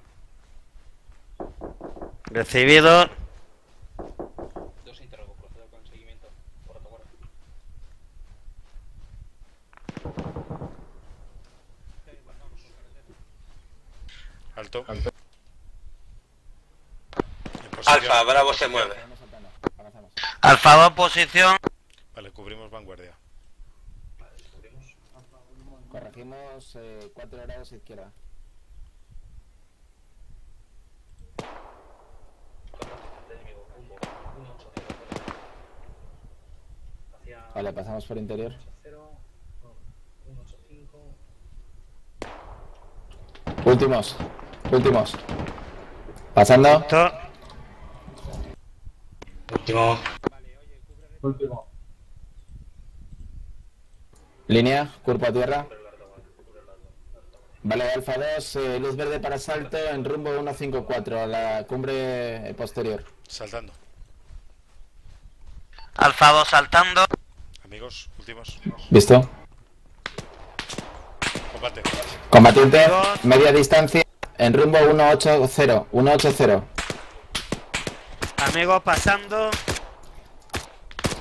Recibido. Alto. Alto. Alfa, Bravo se mueve. Alfa 2, posición. Vale, cubrimos vanguardia. Corregimos 4 grados izquierda. Vale, pasamos por interior. 185. Últimos. Pasando. Último. Línea, cuerpo a tierra. Vale, Alfa 2, luz verde para salto en rumbo 154, a la cumbre posterior. Saltando. Alfa 2 saltando. Amigos, últimos. Visto. Combate. Combatiente, amigos. Media distancia en rumbo 180. 180. Amigos, pasando.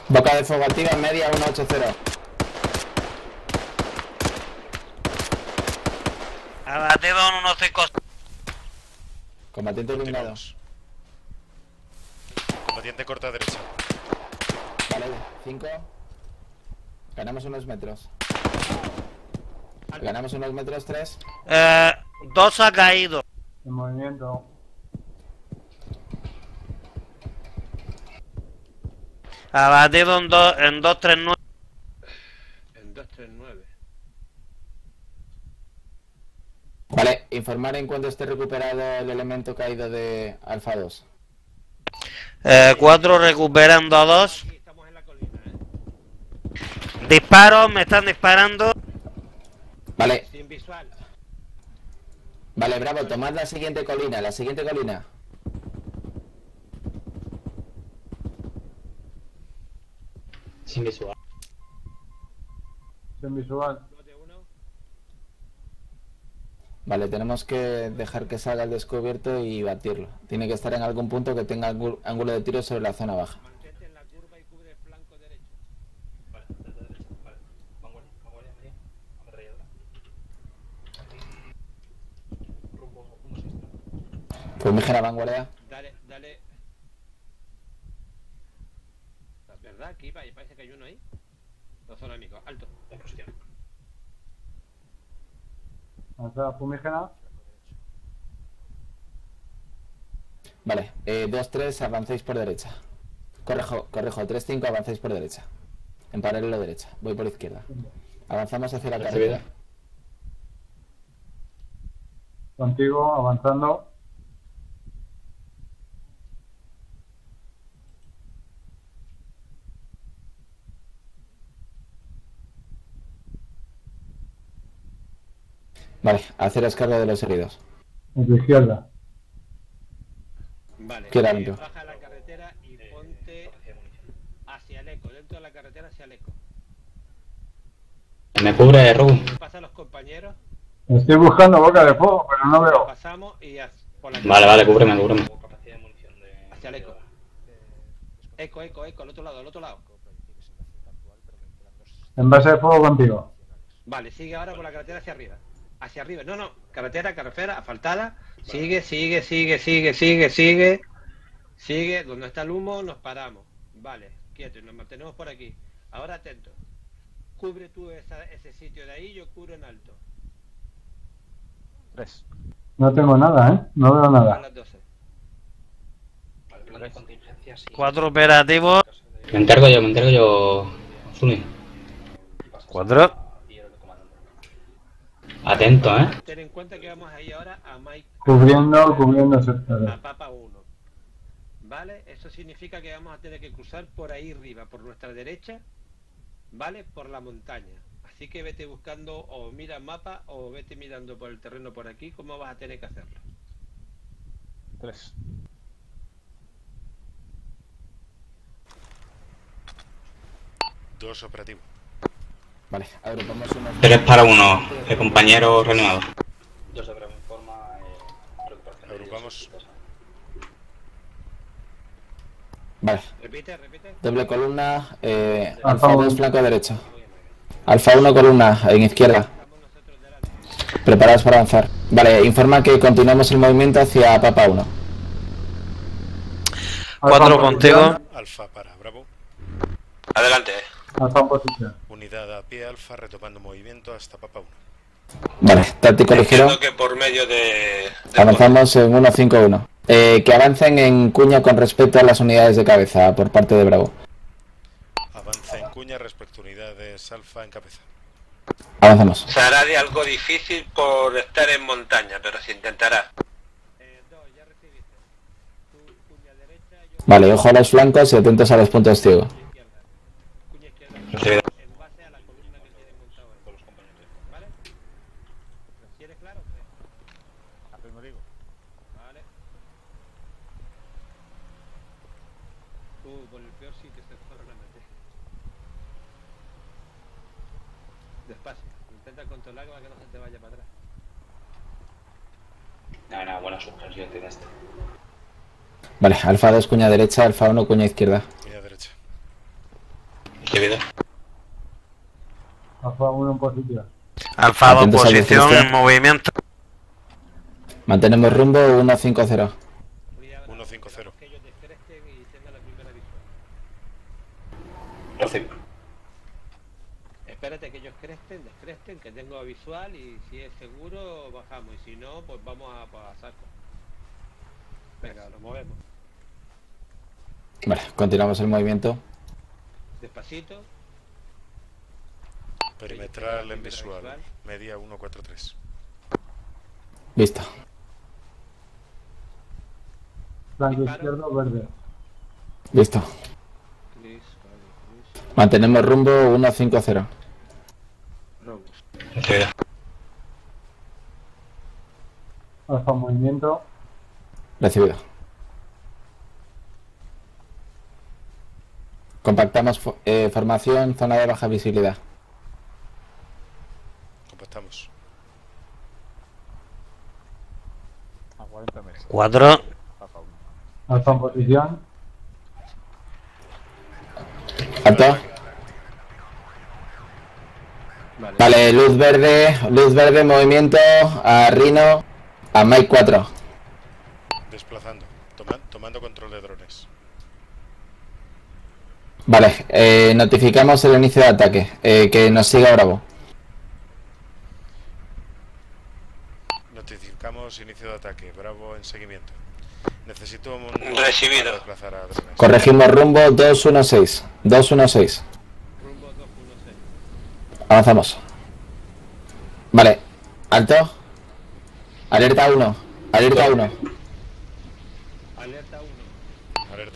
Boca de fuego activa en media 180. Abatido en 1-5. Combatiente eliminado. Combatiente corta derecha. Vale, 5. Ganamos unos metros. Ganamos unos metros, 3. 2 ha caído. En movimiento. Abatido en 2-3-9. En 2-3-9. Vale, informar en cuanto esté recuperado el elemento caído de Alfa 2. 4 recuperando a 2. Sí, estamos en la colina, Disparo, me están disparando. Vale. Sin visual. Vale, bravo, tomad la siguiente colina, Sin visual. Vale, tenemos que dejar que salga al descubierto y batirlo. Tiene que estar en algún punto que tenga ángulo de tiro sobre la zona baja. Mantente en la curva y cubre el flanco derecho. Vale, desde derecha. Vale, vanguardia media. Ametralladora. Rumbo 1-6. Fumígena vanguardia. Dale. ¿Verdad? Aquí parece que hay uno ahí. La zona enemigo. Alto. En posición. Fumígena. Vale, 2-3, avancéis por derecha. Correjo, 3-5, avancéis por derecha. En paralelo derecha, voy por izquierda. Avanzamos hacia la carretera. Contigo, avanzando. Vale, haceros cargo de los heridos. A tu izquierda. Vale, baja la carretera y ponte hacia el eco, dentro de la carretera hacia el eco. Me cubre Rubén. ¿Qué pasa a los compañeros? Estoy buscando boca de fuego, pero no veo. Pasamos y por la vale, cúbreme. Hacia el eco. Eco, al otro lado. En base de fuego contigo. Vale, sigue ahora por la carretera hacia arriba. Carretera asfaltada, vale. Sigue, donde está el humo nos paramos, vale, quieto, nos mantenemos por aquí, ahora atento, cubre tú ese sitio de ahí, yo cubro en alto. 3. No tengo nada, no veo nada. A las 12. Vale, plan de contingencia, sí. 4 operativos. Me encargo yo, Zuni. 4. Atento, Ten en cuenta que vamos ahí ahora a Mike. Cubriendo sectores. A Papa 1. ¿Vale? Eso significa que vamos a tener que cruzar por ahí arriba, por nuestra derecha, ¿vale? Por la montaña. Así que vete buscando, o mira mapa, o vete mirando por el terreno por aquí, cómo vas a tener que hacerlo. 3. Dos operativos. Vale, agrupamos unos... 3-1, el compañero reanimado. Yo se informa... Agrupamos... Vale. Repite. Doble columna, Alfa 2, flanco derecho. Alfa 1, columna, en izquierda. Preparados para avanzar. Vale, informa que continuamos el movimiento hacia Papa 1. 4 contigo. Alfa para, bravo. Adelante. Alfa en posición. Unidad a pie alfa retomando movimiento hasta Papa 1. Vale, táctico ligero. Que por medio de avanzamos en 1-5-1. Que avancen en cuña con respecto a las unidades de cabeza por parte de Bravo. Avancen en cuña. Cataluña respecto a unidades alfa en cabeza. Avanzamos. Será de algo difícil por estar en montaña, pero se intentará. Vale, ojo a los flancos y atentos a los puntos ciegos. Sí. Vale, alfa 2 cuña derecha, alfa 1 cuña izquierda. Cuña derecha. ¿Qué vida? Alfa 1 en posición. Alfa 2 posición en movimiento. Mantenemos rumbo 150. 150. Espérate que ellos cresten, descresten, que tengo visual y si es seguro bajamos y si no pues vamos a pasar. Venga, lo movemos. Vale, continuamos el movimiento. Despacito. Perimetral en visual. Media 143. Listo. Blanco izquierdo, verde. Listo. Mantenemos rumbo 150. Alfa movimiento. Recibido. Compactamos formación, zona de baja visibilidad. Compactamos. A 40 metros. 4. Alfa en posición. Alto. Vale, luz verde, movimiento a Rino, a Mike 4. Desplazando, tomando control de drones. Vale, notificamos el inicio de ataque, que nos siga Bravo. Notificamos inicio de ataque, Bravo en seguimiento. Necesito un... Recibido. Desplazar a drones. Corregimos rumbo 216, 216. Rumbo 216. Avanzamos. Vale, alto. Alerta 1, alerta 1. Alerta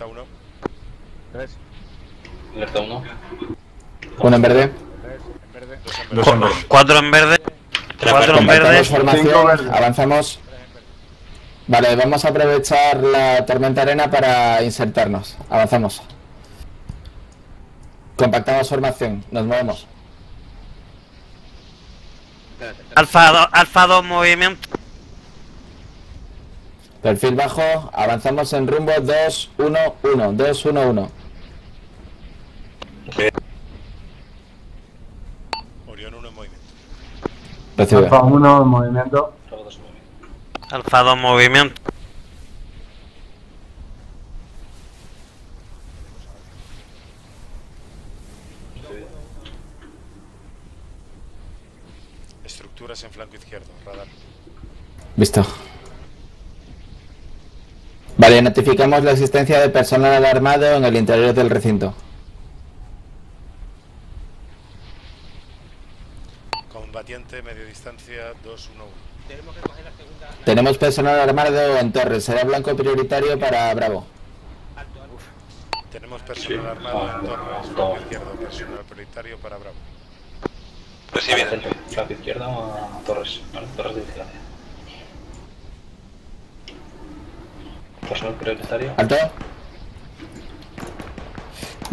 1. 3. Alerta 1. 1 en verde. 2 en verde. 4 en verde. 4 en verde. Formación, avanzamos. Vale, vamos a aprovechar la tormenta arena para insertarnos. Avanzamos. Compactamos formación. Nos movemos. Alfa 2 movimiento. Perfil bajo, avanzamos en rumbo 2-1-1, 2-1-1. Orión 1 en movimiento. Recibe. Alfa 1 en movimiento. Alfa 2 en movimiento. Estructuras en flanco izquierdo, radar. Visto. Vale, notificamos la existencia de personal armado en el interior del recinto. Combatiente, medio distancia, 2-1-1. Tenemos personal armado en torres, será blanco prioritario para Bravo. Tenemos personal armado en torres, flanco izquierdo, personal prioritario para Bravo. Recibido. Flanco izquierdo a torres, vale, torres de distancia. Personal prioritario. Alto.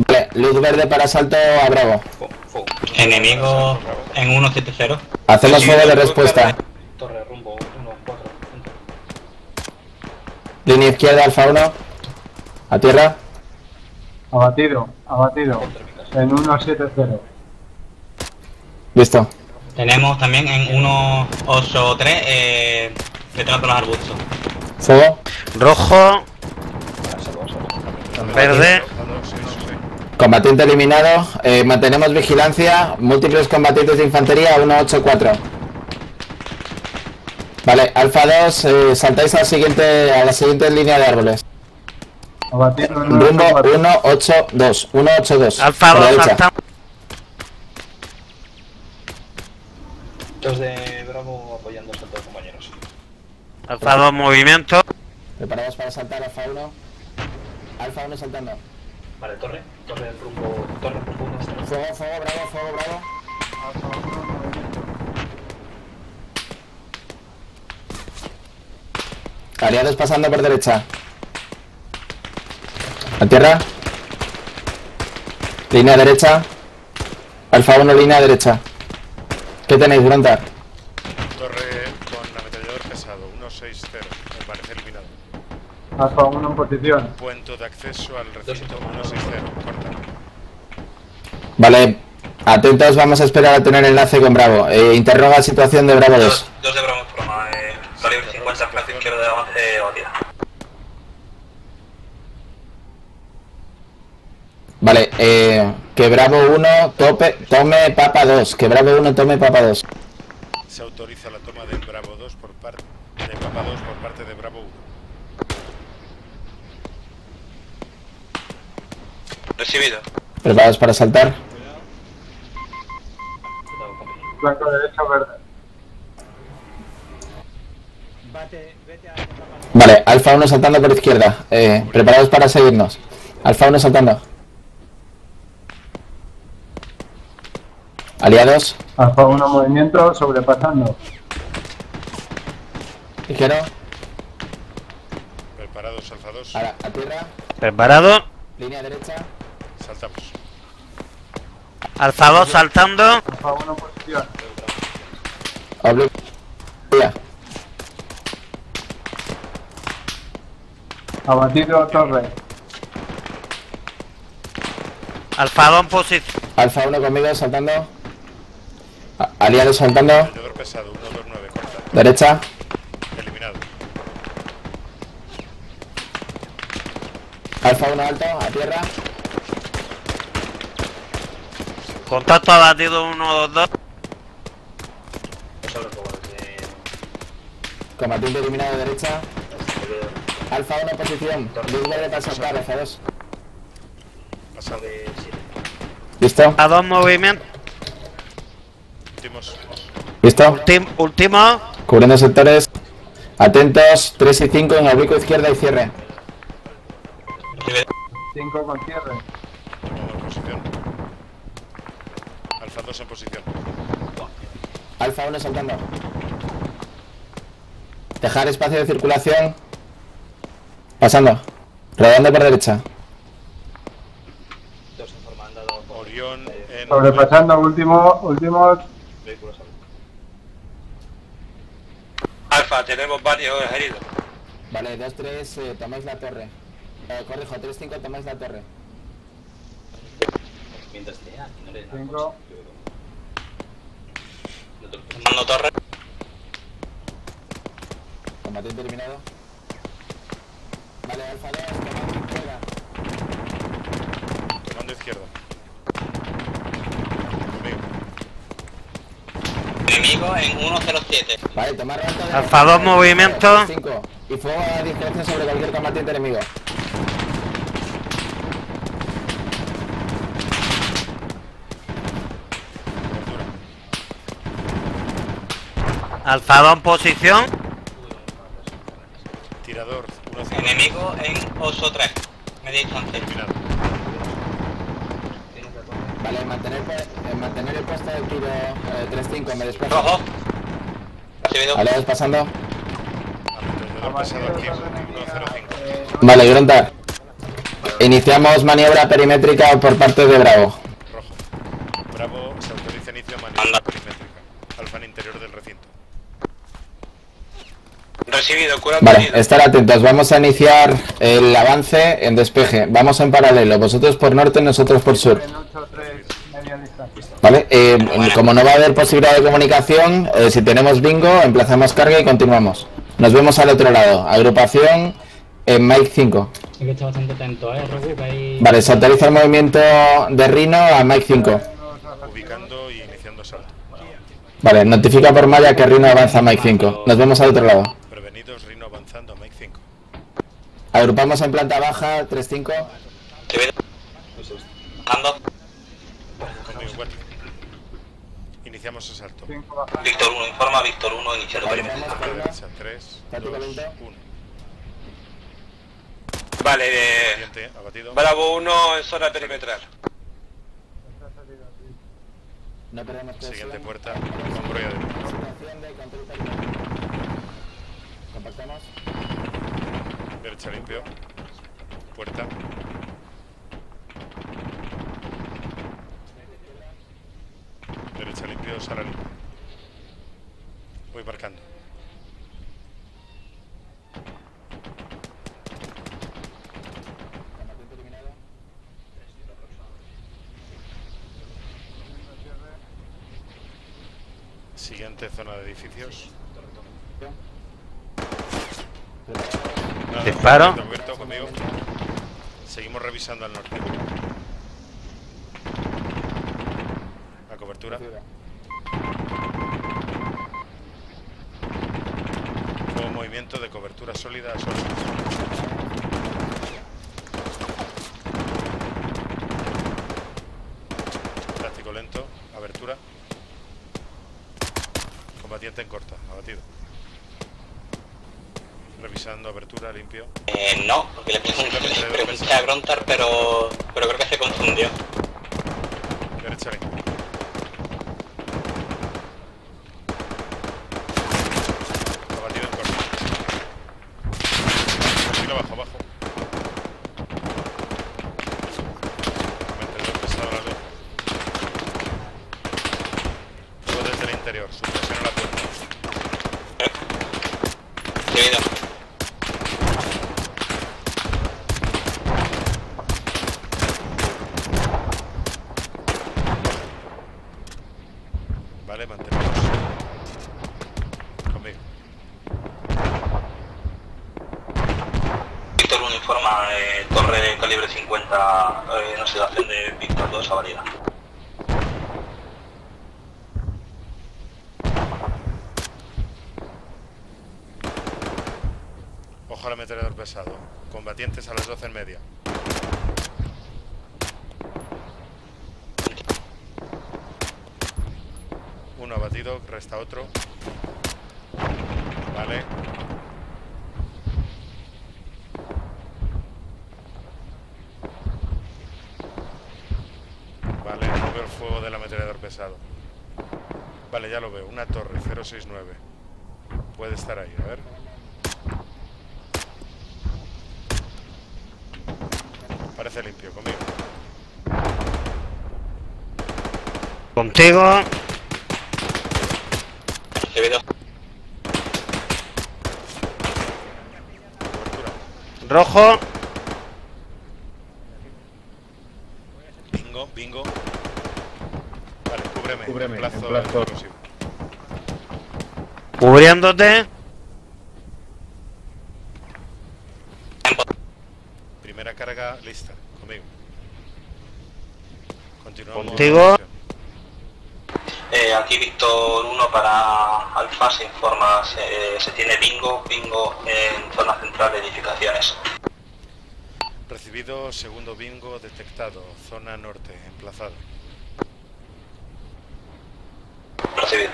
Vale, luz verde para salto a Bravo. Enemigo en 170. Hacemos fuego de respuesta. Torre, rumbo 1-4. Línea izquierda, alfa 1. A tierra. Abatido, abatido. En 170. Listo. Tenemos también en 183 detrás de los arbustos. Fuego. Rojo. Verde. Combatiente eliminado. Mantenemos vigilancia. Múltiples combatientes de infantería 184. Vale, alfa 2, saltáis a la siguiente línea de árboles. Rumbo 182. 182. Alfa 2, saltamos. Bravo apoyando a todos los compañeros. Alfa 2, movimiento. Preparados para saltar, Alfa 1. Alfa 1 saltando. Vale, torre. Torre del rumbo. Torre del rumbo. Fuego, fuego, bravo, fuego, bravo. Alfa 1, movimiento. Aliados pasando por derecha. A tierra. Línea derecha. Alfa 1, línea derecha. ¿Qué tenéis, Brontar? Torre con ametrallador pesado, 160, al parecer eliminado. Alfa 1 en posición. Puente de acceso al recinto 160, corta. Vale, atentos, vamos a esperar a tener enlace con Bravo. Interroga situación de Bravo 2. 2 de Bravo en forma, calibre 50, plaza izquierda de avance batida. Vale, que Bravo 1 tome Papa 2, que Bravo 1 tome Papa 2. Se autoriza la toma de Bravo 2 por parte de Papa 2 por parte de Bravo 1. Recibido. ¿Preparados para saltar? Blanco derecho, verde. Vale, Alfa 1 saltando por izquierda. Preparados para seguirnos. Alfa 1 saltando. Aliados. Alfa 1 movimiento, sobrepasando. Ligero. Preparados, Alfa 2. Ahora, a tierra. Preparado. Línea derecha. Saltamos. Alfa 2 saltando. Alfa 1 posición. Oblicuidad. Abatido, torre. Alfa 2 posición. Alfa 1 conmigo, saltando. Aliado saltando. Pesado, 1, 2, 9, corta. Derecha. Eliminado. Alfa 1 alto, a tierra. Contacto abatido 1, 2, 2. Combatiente eliminado, derecha. Alfa 1 posición. Libre para saltar, Alfa 2. Pasado de 7. ¿Listo? A 2 movimientos. ¿Listo? Último. Cubriendo sectores. Atentos, 3 y 5 en oblicuo izquierda y cierre. 5 con cierre. Alfa 2 en posición. Alfa 1 saltando. Dejar espacio de circulación. Pasando. Rodando por derecha. Orión en... Sobrepasando, últimos. Alfa, tenemos varios heridos. Vale, 2-3, tomáis la torre. Corrijo, 3-5, tomáis la torre. 5. Tomando torre. Combate terminado. Vale, Alfa 2, tomando izquierda. Tomando izquierda. Enemigo en 107. Vale, tomar rato de... Alfa 2, movimiento. 5. Y fuego a discreción sobre cualquier combatiente enemigo. Alfa 2, posición. Tirador. Enemigo en oso 3. Media distancia. Vale, mantener el puesto del tiro 3-5, me desplazo. Rojo. Aliados pasando. Vale, Grontar. Iniciamos maniobra perimétrica por parte de Bravo. Rojo. Bravo se autoriza inicio maniobra perimétrica. Alfa en interior del recinto. Recibido, cura. Vale, estar atentos. Vamos a iniciar el avance en despeje. Vamos en paralelo. Vosotros por norte, nosotros por sur. Vale, como no va a haber posibilidad de comunicación, si tenemos bingo, emplazamos carga y continuamos. Nos vemos al otro lado. Agrupación en Mike 5. Sí, que está bastante atento, ahí... Vale, se autoriza el movimiento de Rino a Mike 5. Ubicando y iniciando salto. Vale, notifica por malla que Rino avanza a Mike 5. Nos vemos al otro lado. Prevenidos, Rino avanzando a Mike 5. Agrupamos en planta baja, 3-5. Iniciamos asalto. Víctor 1, informa. Víctor 1, iniciar defensa 3, 2, 1. Vale, Bravo 1 en zona perimetral. Siguiente puerta, comprueba de compactamos. Derecha limpio. Puerta. Derecha limpio, sala limpio. Voy marcando. Siguiente zona de edificios. Disparo. Seguimos revisando al norte. La cobertura. Nuevo movimiento de cobertura sólida a sólida. Táctico lento. Abertura. Combatiente en corta, abatido. Revisando abertura, limpio. No, porque le pregunté a Grontar, pero creo que se confundió. Derecha limpia. Abatido en corta. Perfil abajo, abajo. Mantenedor pesado a la luz. Todo desde el interior, supresión a la puerta. Vale, mantenemos. Conmigo. Víctor 1 informa, torre de calibre 50, en oscilación de Víctor 2 a validar. Ojo al meterador pesado. Combatientes a las 12:30. Uno abatido, resta otro. Vale. Vale, no veo el fuego del ametrallador pesado. Vale, ya lo veo. Una torre, 069. Puede estar ahí, a ver. Parece limpio, conmigo. Contigo. Rojo. Bingo, bingo. Vale, cúbreme. Cúbreme. Cubriéndote. Primera carga lista, conmigo. Continuamos. Contigo. Aquí Víctor 1 para Alfa se informa, se tiene bingo en zona central de edificaciones. Recibido, segundo bingo detectado, zona norte, emplazado. Recibido.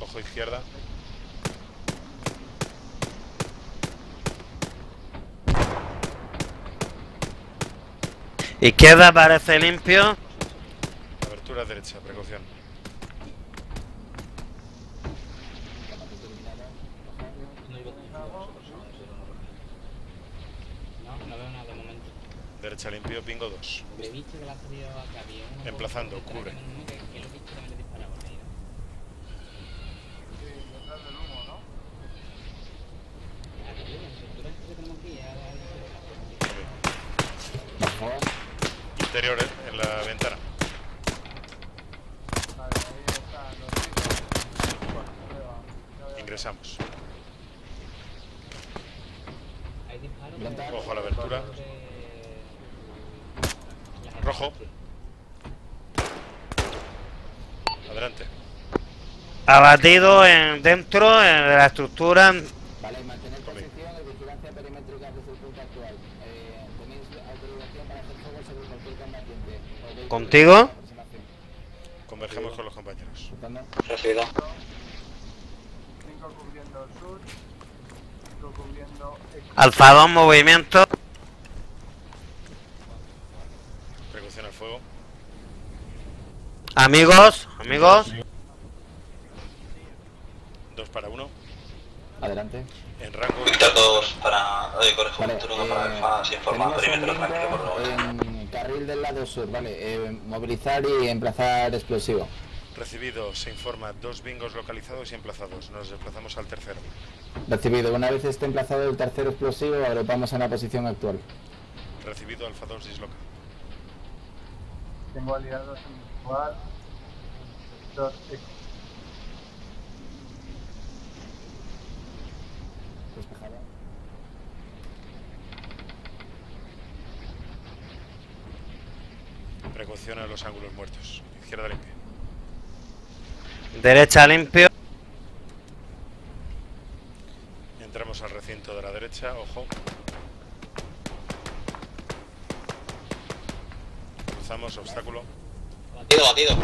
Ojo izquierda. Izquierda parece limpio. Abertura derecha, precaución. No veo nada de momento. Derecha limpio, bingo 2. Emplazando, cubre. Interior en la ventana. Ingresamos. Ojo a la abertura. Rojo. Adelante. Abatido en dentro de la estructura. Vale, mantener posición de vigilancia perimétrica desde el punto actual. Tenéis autorización para hacer fuego sobre cualquier combatiente. ¿Contigo? Convergemos con los compañeros. Recibido. 5 cubriendo el sur, 5 cubriendo... Alfa 2, movimiento. Precaución al fuego. Amigos, amigos. 2 para 1. Adelante. En rango. Todos para. Oye, correjo, vale, para alfa, si informa, perímetro tranquilo por favor. En carril del lado sur, vale. Movilizar y emplazar explosivo. Recibido, se informa. 2 bingos localizados y emplazados. Nos desplazamos al tercero. Recibido, una vez esté emplazado el tercer explosivo, lo agrupamos en la posición actual. Recibido, alfa 2 disloca. Tengo aliados en el cual. 2 X. Precaución a los ángulos muertos. Izquierda limpia. Derecha limpio. Entramos al recinto de la derecha, ojo. Cruzamos obstáculo. Batido, batido.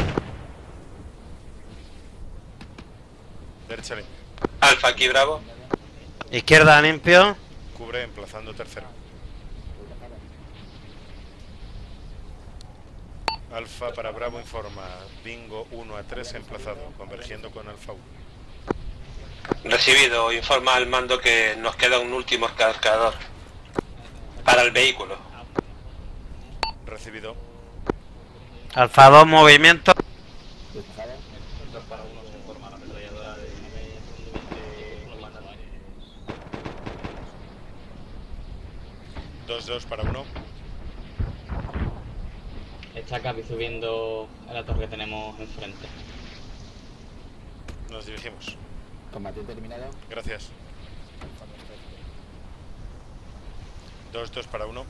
Derecha limpio. Alfa aquí, bravo. Izquierda limpio. Cubre emplazando tercero. Alfa para bravo informa. Bingo 1 a 3 emplazado, convergiendo con alfa 1. Recibido, informa al mando que nos queda un último cargador para el vehículo. Recibido. Alfa 2, movimiento. 2 para 1 se informa la ametralladora de M113. 2 para 1. Está casi subiendo a la torre que tenemos enfrente. Nos dirigimos. Combate terminado. Gracias. 2 para 1.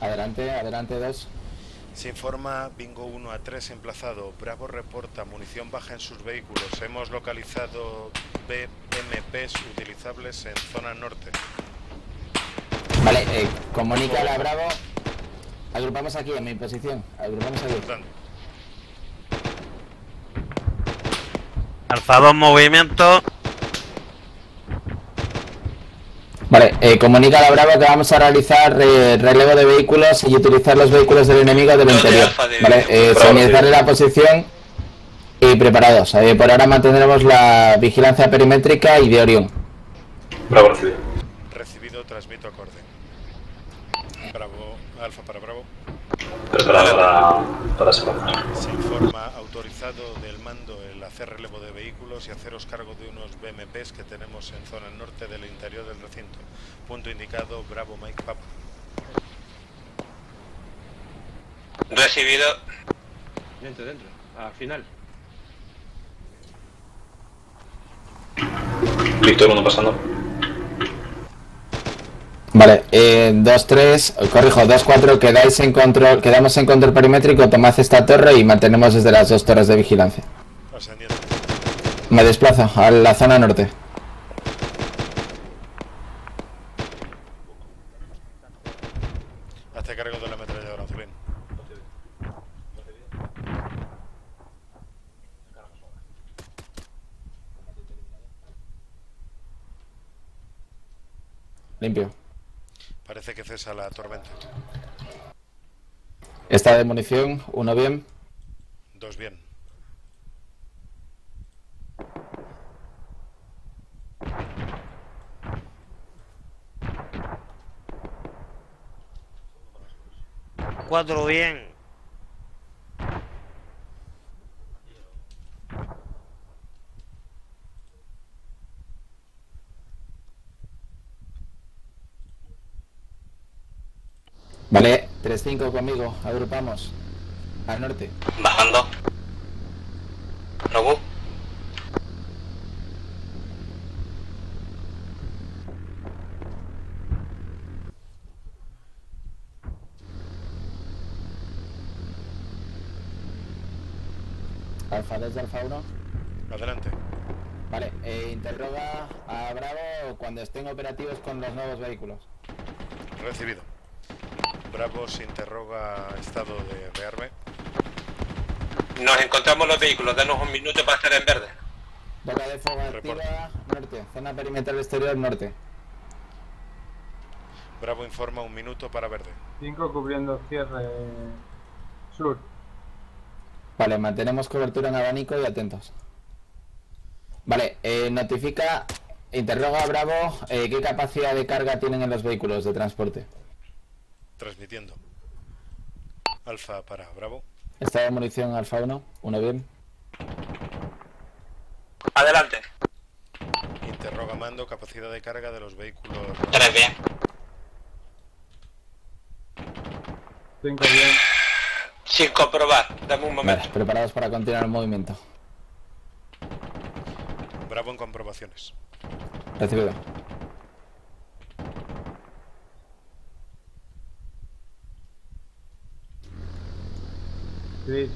Adelante, adelante 2. Se informa Bingo 1 a 3 emplazado. Bravo reporta munición baja en sus vehículos. Hemos localizado BMPs utilizables en zona norte. Vale, comunícale a Bravo. Agrupamos aquí, en mi posición. Agrupamos aquí. Alfa 2, movimiento. Vale, comunica a la Bravo que vamos a realizar relevo de vehículos y utilizar los vehículos del enemigo del interior. Vale, señalizarle la posición y preparados. Por ahora mantendremos la vigilancia perimétrica y de Orión. Bravo, recibido. Recibido, transmito acorde. Bravo, alfa para bravo. Preparado para salvar. Se informa autorizado del mando el hacer relevo de vehículos y haceros cargo de unos BMPs que tenemos en zona norte del interior del recinto. Punto indicado, bravo Mike Papa. Recibido. Dentro, dentro, al final. Víctor, uno pasando. Vale, 2-3, corrijo, 2-4, quedáis en control, quedamos en control perimétrico, tomad esta torre y mantenemos desde las 2 torres de vigilancia. Ascendiendo. Me desplazo a la zona norte. Hazte cargo de la ametralladora, Zulín. Limpio. Parece que cesa la tormenta. Está de munición, 1 bien. 2 bien. Cuatro bien. Vale, 3-5 conmigo, agrupamos al norte. Bajando. Robo. Alfa 2 de alfa 1. Adelante. Vale, interroga a Bravo cuando estén operativos con los nuevos vehículos. Recibido. Bravo se interroga estado de rearme. Nos encontramos los vehículos, danos un minuto para estar en verde. Boca de fuego activa, norte, zona perimetral exterior, norte. Bravo informa, un minuto para verde. 5 cubriendo cierre sur. Vale, mantenemos cobertura en abanico y atentos. Vale, notifica, interroga a Bravo, ¿qué capacidad de carga tienen en los vehículos de transporte? Transmitiendo. Alfa para Bravo. Estado de munición Alfa 1, 1 bien. Adelante. Interroga mando, capacidad de carga de los vehículos. 3 bien. 5 bien. 5 probar, dame un momento. Vale, preparados para continuar el movimiento. Bravo en comprobaciones. Recibido. Sí,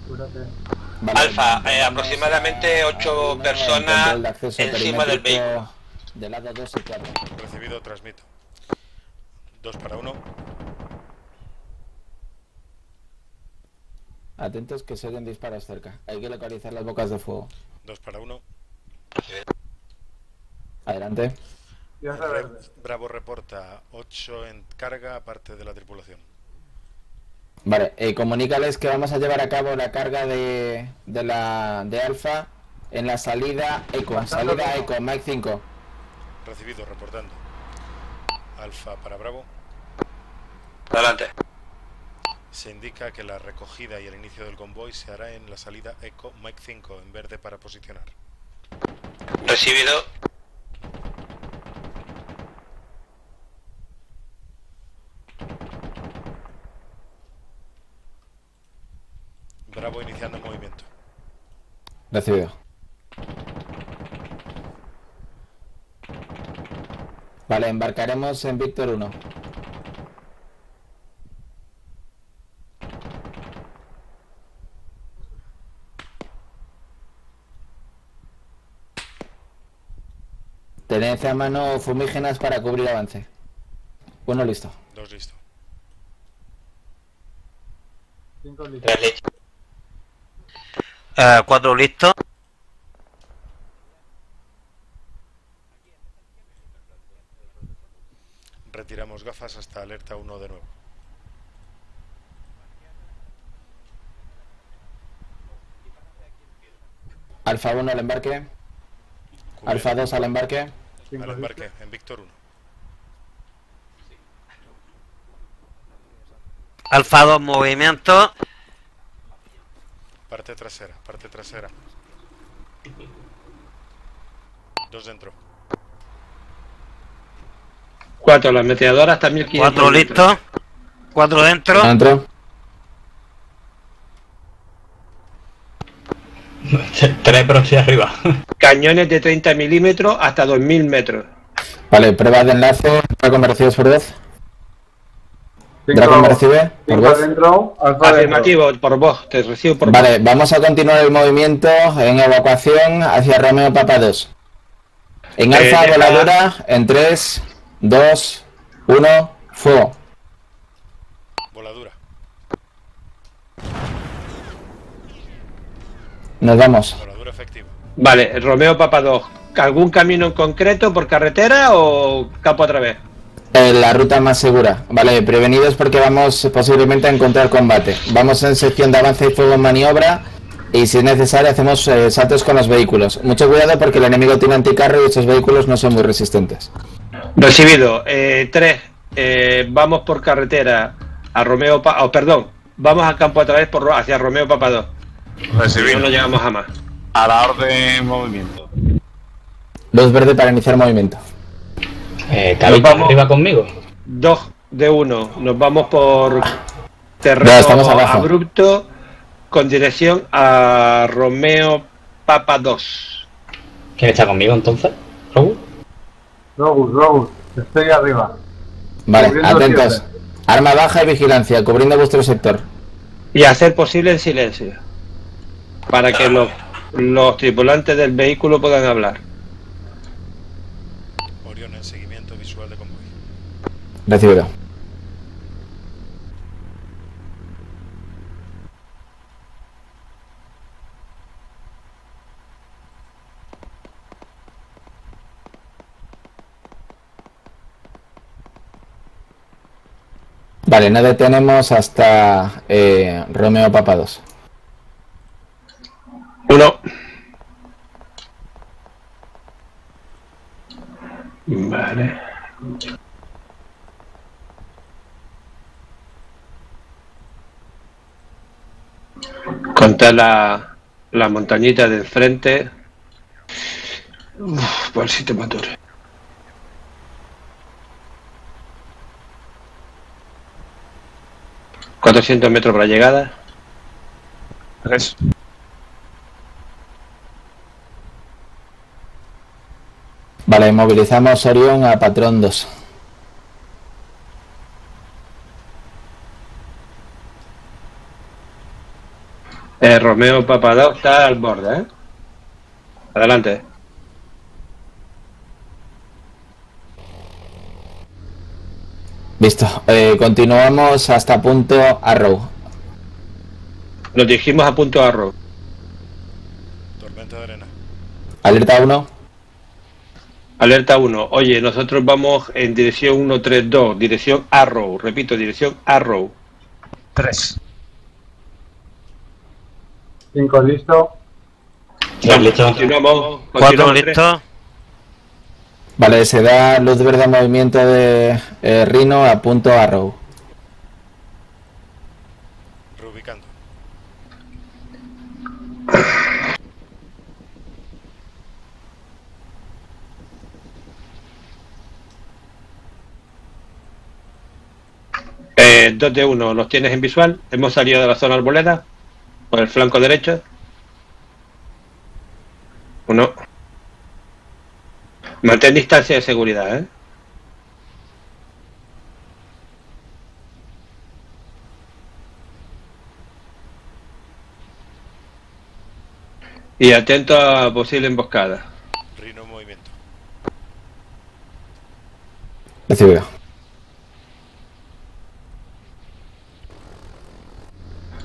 vale, Alfa, aproximadamente 8 personas encima del vehículo. Del lado 2 y 4. Recibido, transmito. 2 para 1. Atentos que se oyen disparos cerca. Hay que localizar las bocas de fuego. 2 para 1. Adelante. Bravo reporta 8 en carga aparte de la tripulación. Vale, comunícales que vamos a llevar a cabo la carga de Alfa en la salida Eco. Salida Eco, Mike 5. Recibido, reportando. Alfa para Bravo. Adelante. Se indica que la recogida y el inicio del convoy se hará en la salida Eco, Mike 5, en verde para posicionar. Recibido. Bravo iniciando movimiento. Recibido. Vale, embarcaremos en Víctor 1. Tened a mano fumígenas para cubrir avance. 1 listo. 2 listo. 5 listo. 4 listo. Retiramos gafas hasta alerta 1 de nuevo. Alfa 1 al embarque. Cubierta. Alfa 2 al embarque. Al embarque, en Víctor 1. Alfa 2, movimiento. Parte trasera, parte trasera. 2 dentro. 4, las meteadoras también. 4 listo. 4 dentro. Dentro. Tres proxy arriba. Cañones de 30 milímetros hasta 2000 metros. Vale, pruebas de enlace. Dracon recibidos por 10. Dracon recibe por 10. Afirmativo, por vos. Te recibo por vos. Vale, vamos a continuar el movimiento en evacuación hacia Romeo Papa 2. En alfa voladora, en 3, 2, 1, fuego. Voladura. Nos vamos. Vale, Romeo Papa 2. ¿Algún camino en concreto por carretera o campo a través? La ruta más segura. Vale, prevenidos porque vamos posiblemente a encontrar combate. Vamos en sección de avance y fuego en maniobra. Y si es necesario hacemos saltos con los vehículos. Mucho cuidado porque el enemigo tiene anticarro y estos vehículos no son muy resistentes. Recibido. 3. Vamos por carretera a Romeo Papa... Oh, perdón. Vamos al campo a través por, hacia Romeo Papa 2. Recibido. No llegamos a más. A la orden movimiento. Luz verde para iniciar movimiento. ¿Nos vamos arriba conmigo? 2 de 1. Nos vamos por terreno abrupto con dirección a Romeo Papa 2. ¿Quién está conmigo entonces? ¿Rogus? Rogus, estoy arriba. Vale, cubriendo atentos. Siempre. Arma baja y vigilancia, cubriendo vuestro sector. Y hacer posible en silencio. Para que los tripulantes del vehículo puedan hablar. Orión en seguimiento visual de convoy. Recibido. Vale, no detenemos hasta Romeo Papa 2. 1. Vale. Contar la montañita de enfrente. Uf, por si te mato. ¿400 metros para llegada? 3. Vale, movilizamos Orión a patrón 2. Romeo Papadao está al borde, ¿eh? Adelante. Listo, continuamos hasta punto Arrow. Nos dirigimos a punto Arrow. Tormenta de arena. Alerta 1. Alerta 1. Oye, nosotros vamos en dirección 132, dirección Arrow. Repito, dirección Arrow. 3. 5, listo. Vamos, listo. Continuamos. 4, listo. Vale, se da luz verde al movimiento de Rino a punto Arrow. Reubicando. Dos de uno, ¿los tienes en visual? Hemos salido de la zona arboleda por el flanco derecho. 1. Mantén distancia de seguridad, ¿eh? Y atento a posible emboscada. Rino en movimiento. Recibido.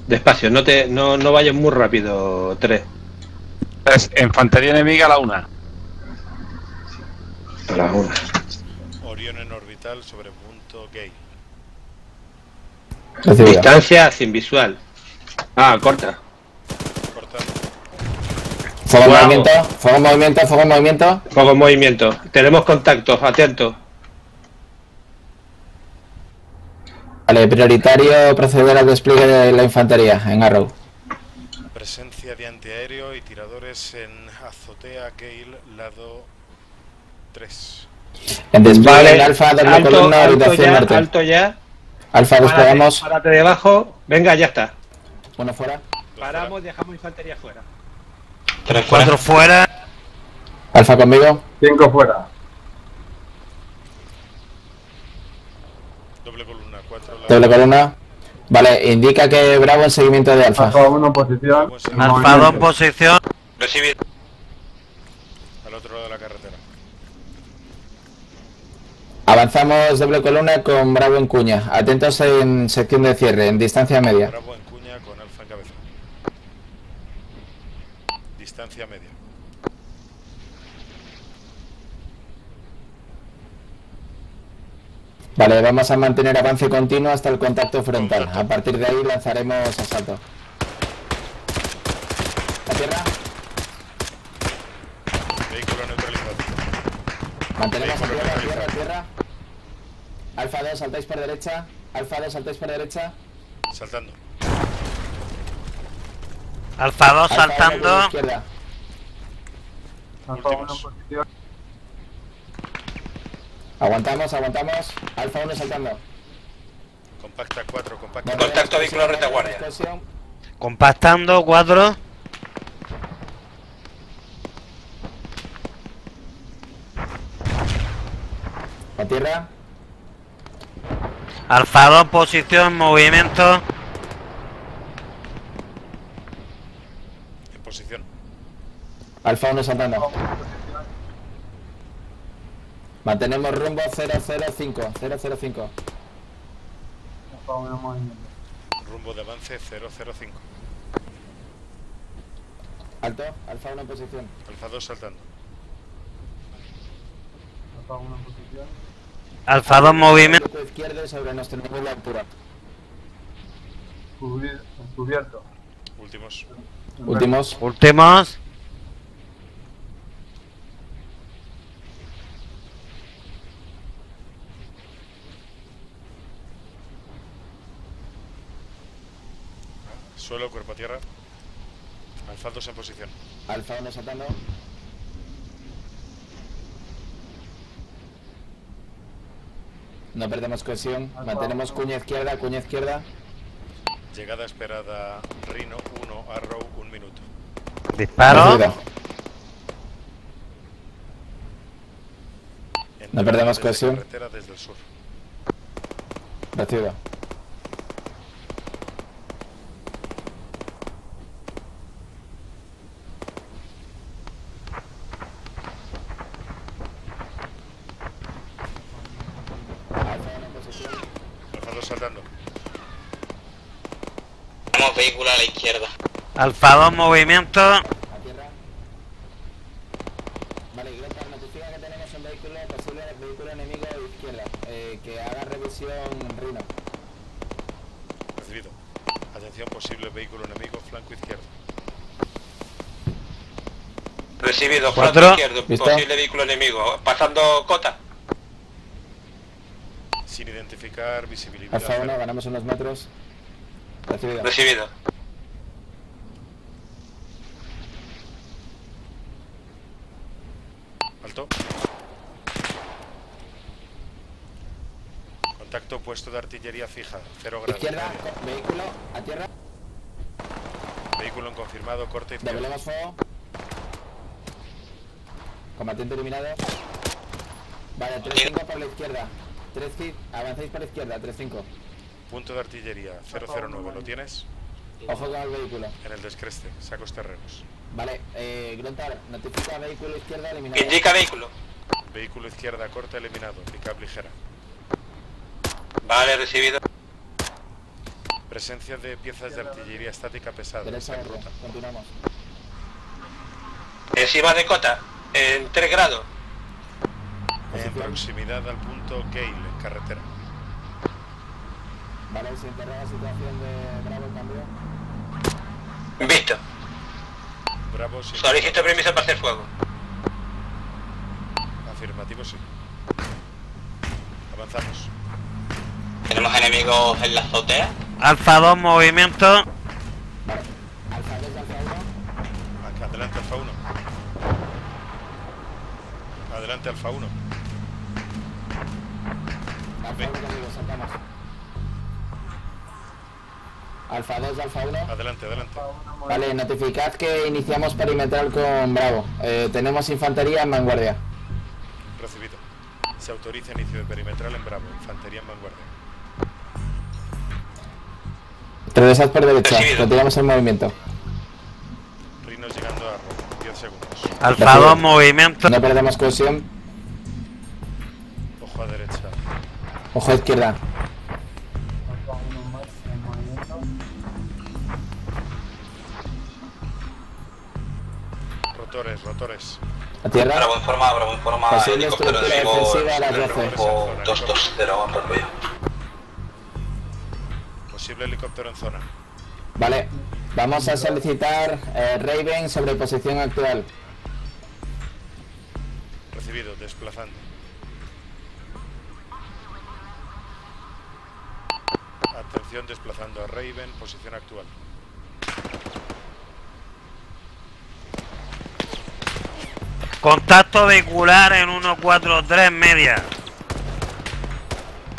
Despacio, no vayas muy rápido, 3. Infantería enemiga a la 1. A la 1. Orión en orbital sobre punto gay. Distancia sin visual. Ah, corta. Cortando. Fuego en movimiento, fuego en movimiento, fuego en movimiento. Fuego en movimiento. Tenemos contactos, atentos. Vale, prioritario proceder al despliegue de la infantería en Arrow. Presencia de antiaéreo y tiradores en azotea Gale, lado 3. En despliegue, vale, en alfa de la alto, columna habitación norte. Alto ya. Alfa, despegamos. Párate debajo. Venga, ya está. Uno fuera. Paramos, dejamos infantería fuera. 3, 4 fuera. Alfa conmigo. 5 fuera. Doble columna, 4. Doble columna. Vale, indica que Bravo en seguimiento de Alfa. Alfa 1 posición. Alfa 2 posición. Recibido. Al otro lado de la carretera. Avanzamos doble columna con Bravo en cuña. Atentos en sección de cierre, en distancia media. Bravo en cuña con Alfa en cabeza. Distancia media. Vale, vamos a mantener avance continuo hasta el contacto frontal. A partir de ahí lanzaremos asalto. ¿A tierra? Vehículo neutralizado. Mantenemos a tierra, tierra, tierra. Alfa 2, saltáis por derecha. Alfa 2, saltáis por derecha. Saltando. Alfa 2, saltando. Alfa 1 izquierda. Alfa 1 posición. Aguantamos, aguantamos. Alfa 1 saltando. Compacta 4, compacta. Contacto vehículo retaguardia. Compactando 4. A tierra. Alfa 2, posición, movimiento. En posición. Alfa 1 saltando. Mantenemos rumbo 005. 005. Alfa 1 movimiento. Rumbo de avance 005. Alto, Alfa 1 en posición. Alfa 2 saltando. Alfa 1 en posición. Alfa 2, movimiento izquierdo sobre nuestro nivel de altura. Cubierto. Últimos. Suelo, cuerpo a tierra. Alfa 2 en posición. Alfa 1 saltando. No perdemos cohesión. Mantenemos cuña izquierda. Llegada esperada Rino 1, Arrow 1 minuto. Disparo. No perdemos cohesión. Carretera desde el sur. Recibido. A la izquierda. Alfa 2, movimiento. A tierra. Vale, Greta, notifica que tenemos un vehículo posible, vehículo enemigo a la izquierda. Que haga revisión Rino. Recibido. Atención, posible vehículo enemigo, flanco izquierdo. Recibido, flanco izquierdo, posible vehículo enemigo. Pasando cota. Sin identificar visibilidad. Alfa 1, ganamos unos metros. Recibido. Alto. Contacto puesto de artillería fija, 0 grados. Izquierda, vehículo a tierra. Vehículo en confirmado, corte izquierdo. Doblemos fuego. Combatiente eliminado. Vale, 3-5 por la izquierda. 3-5, avanzáis por la izquierda, 3-5. Punto de artillería 009, ¿lo tienes? Ojo con el vehículo. En el descreste, sacos terrenos. Vale, Gruntar, notifica vehículo izquierda eliminado. Indica vehículo. Vehículo izquierda corta eliminado, pickup ligera. Vale, recibido. Presencia de piezas de artillería estática pesada. En ruta. Continuamos. Encima de cota, en 3 grados. En proximidad al punto Gale, en carretera. Vale, se interroga la situación de Bravo, cambio. Visto. Bravo, sí. Solicito permiso para hacer fuego. Afirmativo, sí. Avanzamos. Tenemos enemigos en la azotea. Alfa 2, movimiento. Vale. Alfa 2, Alfa 1. Acá, adelante, Alfa 1. Adelante, Alfa 1. Alfa 1, conmigo, saltamos. Alfa 2, Alfa 1. Adelante, adelante. Vale, notificad que iniciamos perimetral con Bravo. Tenemos infantería en vanguardia. Recibido. Se autoriza inicio de perimetral en Bravo. Infantería en vanguardia. Regresad por derecha. Retiramos el movimiento. Rino llegando a Rojo. 10 segundos. Alfa 2, movimiento. No perdemos cohesión. Ojo a derecha. Ojo a izquierda. Rotores. A tierra. Bravo informa. Posible estructura defensiva a las 12. 220, Romeo. Posible helicóptero en zona. Vale, vamos a solicitar Raven sobre posición actual. Recibido, desplazando. Atención, desplazando a Raven, posición actual. Contacto vehicular en 143 media.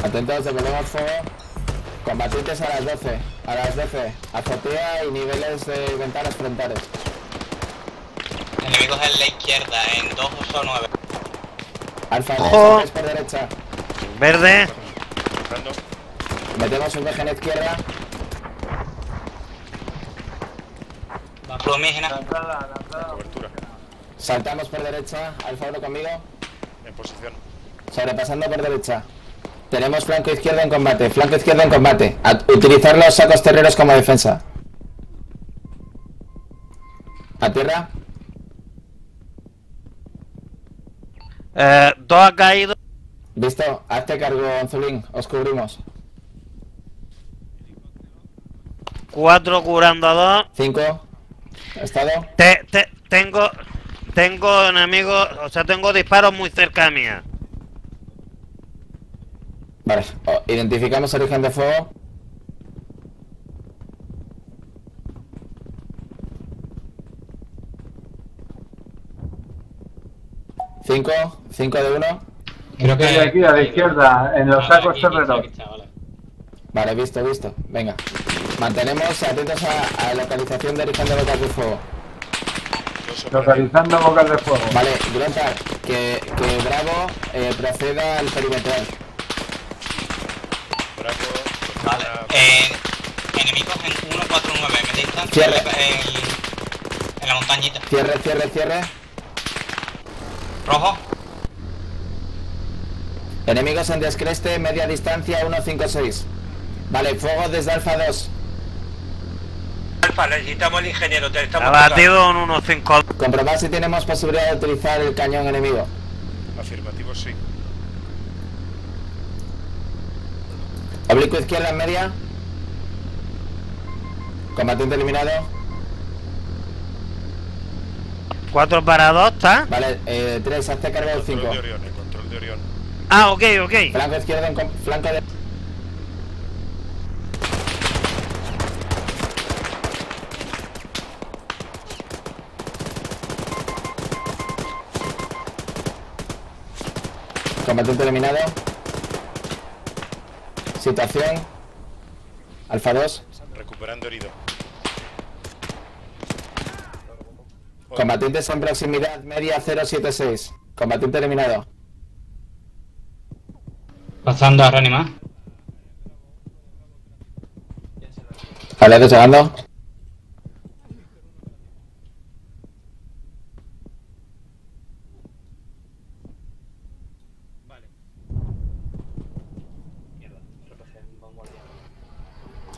Atentos, devolvemos fuego. Combatientes a las 12. A las 12. Azotea y niveles de ventanas frontales. Enemigos en la izquierda, en 289. Alfa, ojo. 3 por derecha. Verde. Metemos un deje en izquierda. Promígena. La cobertura. Saltamos por derecha, Alfa 1 conmigo. En posición. Sobrepasando por derecha. Tenemos flanco izquierdo en combate, utilizar los sacos terreros como defensa. ¿A tierra? Dos ha caído. Visto, hazte cargo, Anzulín, os cubrimos. 4 curando a 2. 5. Estado. Tengo enemigos, o sea, tengo disparos muy cerca mía. Vale, identificamos origen de fuego. Cinco de uno. Creo que aquí a la izquierda, en los sacos terrenos. Vale, visto. Venga. Mantenemos atentos a la localización de origen de bocas de fuego. Localizando bocas de fuego. Vale, Gruntar, que Bravo proceda al perimetral. Bravo. Vale. Enemigos en 149, me distan. Cierre. En la montañita. Cierre. Rojo. Enemigos en descreste, media distancia, 156. Vale, fuego desde Alfa 2. Alfa, necesitamos el ingeniero, te estamos... Abatido en 152. Comprobar si tenemos posibilidad de utilizar el cañón enemigo. Afirmativo, sí. Oblicuo izquierda en media. Combatiente eliminado. 4 para 2, ¿está? Vale, 3, hazte cargo del 5. Control de Orión. Ah, ok. Flanco izquierdo en flanco de... Combatiente eliminado. Situación. Alfa 2. Recuperando herido. Combatientes en proximidad, media 076. Combatiente eliminado. Pasando a reanimar. Vale, deshagando.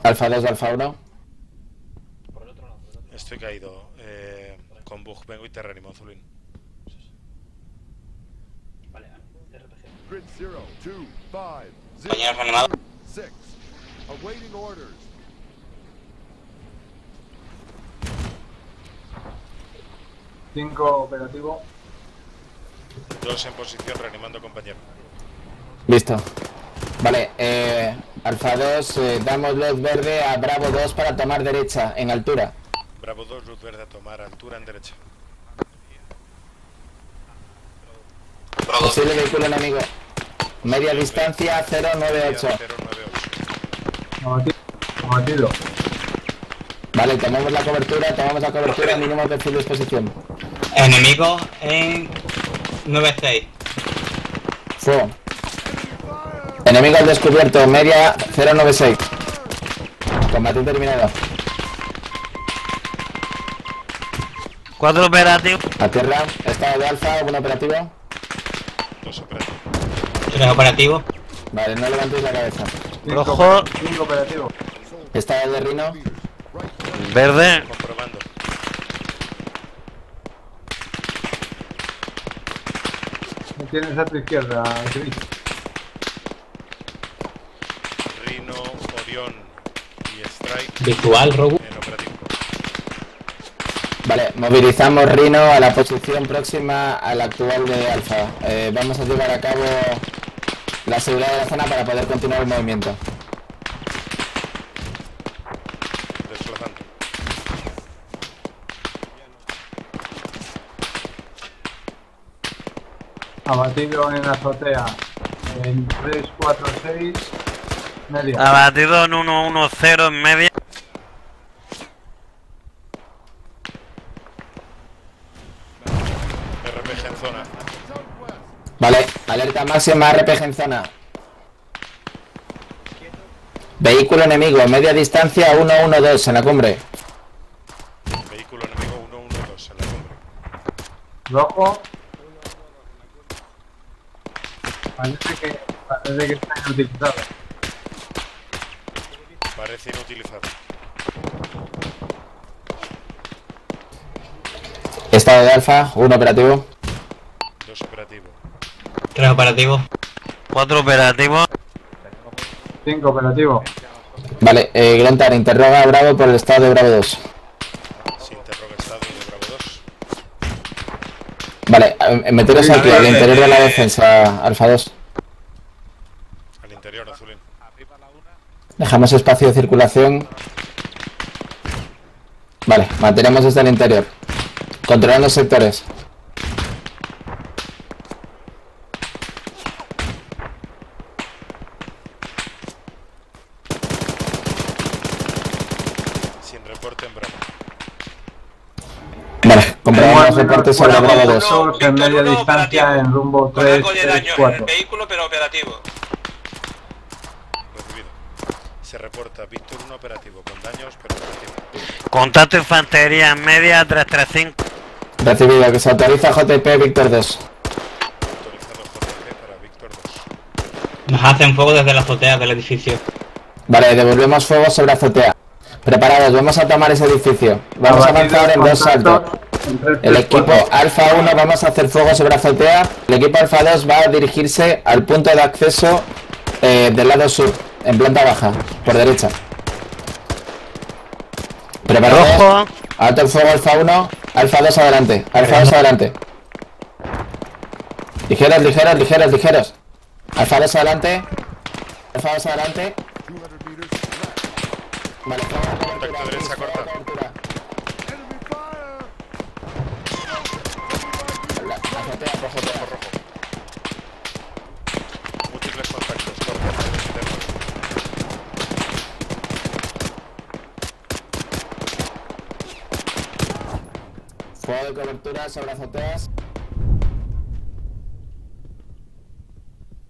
Alfa 2, Alfa 1. Estoy caído. Con bug, vengo y te reanimo, Zulín. Vale, Grid 0, 2, 5, 0, 6. Awaiting orders. Cinco operativo. 2 en posición, reanimando compañero. Listo. Vale, Alfa 2, damos luz verde a Bravo 2 para tomar derecha, en altura. Bravo 2, luz verde a tomar altura en derecha. Posible vehículo enemigo. Media distancia, 098. Abatido. Vale, tomamos la cobertura, mínimo perfil de exposición. Enemigo en 96. Fuego. Enemigo al descubierto, media 096. Combate terminado. 4 operativos. A tierra, estado de alfa, 1 operativo. 2 operativos. 3 operativos. Vale, no levantéis la cabeza. Rojo. 5 operativos. Estado de Rino. Verde. Comprobando. Me tienes a tu izquierda, Chris. Rino, Orión y Strike. Virtual, Robo. Vale, movilizamos Rino a la posición próxima a la actual de Alfa. Vamos a llevar a cabo la seguridad de la zona para poder continuar el movimiento. Desplazante. Abatido en la azotea. En 346, medio. Abatido en 110 en medio. Vale, alerta máxima, RPG en zona. Vehículo enemigo, media distancia, 112 en la cumbre. Vehículo enemigo, 112 en la cumbre. Rojo. Parece que está inutilizado. Estado de alfa, 1 operativo. 2 operativos. 3 operativos. 4 operativos. 5 operativos. Vale, Glentar, interroga a Bravo por el estado de Bravo 2. Sí, interroga el estado de Bravo 2. Vale, meteros aquí, al interior de la defensa, Alfa 2. Al interior, Azulín. Dejamos espacio de circulación. Vale, mantenemos desde el interior. Controlando sectores. Sin reporte en Bravo. Vale, comprobamos reporte sobre Bravo 2. En media distancia, en rumbo 3, 4. El vehículo, pero operativo. Se reporta Víctor 1 operativo, con daños pero operativo. Contacto infantería en media 335. Recibido, que se autoriza JTP Víctor 2. Autorizado JTP para Víctor 2. Nos hacen fuego desde la azotea del edificio. Vale, devolvemos fuego sobre azotea. Preparados, vamos a tomar ese edificio. Vamos a avanzar en dos saltos. El equipo Alfa 1 vamos a hacer fuego sobre azotea. El equipo Alfa 2 va a dirigirse al punto de acceso del lado sur. En planta baja, por derecha. Preparados. Alto el fuego, Alfa 1. Alfa 2 adelante. Alfa 2 adelante. Ligeros, ligeros, ligeros, ligeros. Alfa 2 adelante. Alfa 2 adelante. Vale, contacto derecha corta. Azotea, rojo, rojo, rojo. Múltiples contactos, corta. Fuego de cobertura sobre azoteas.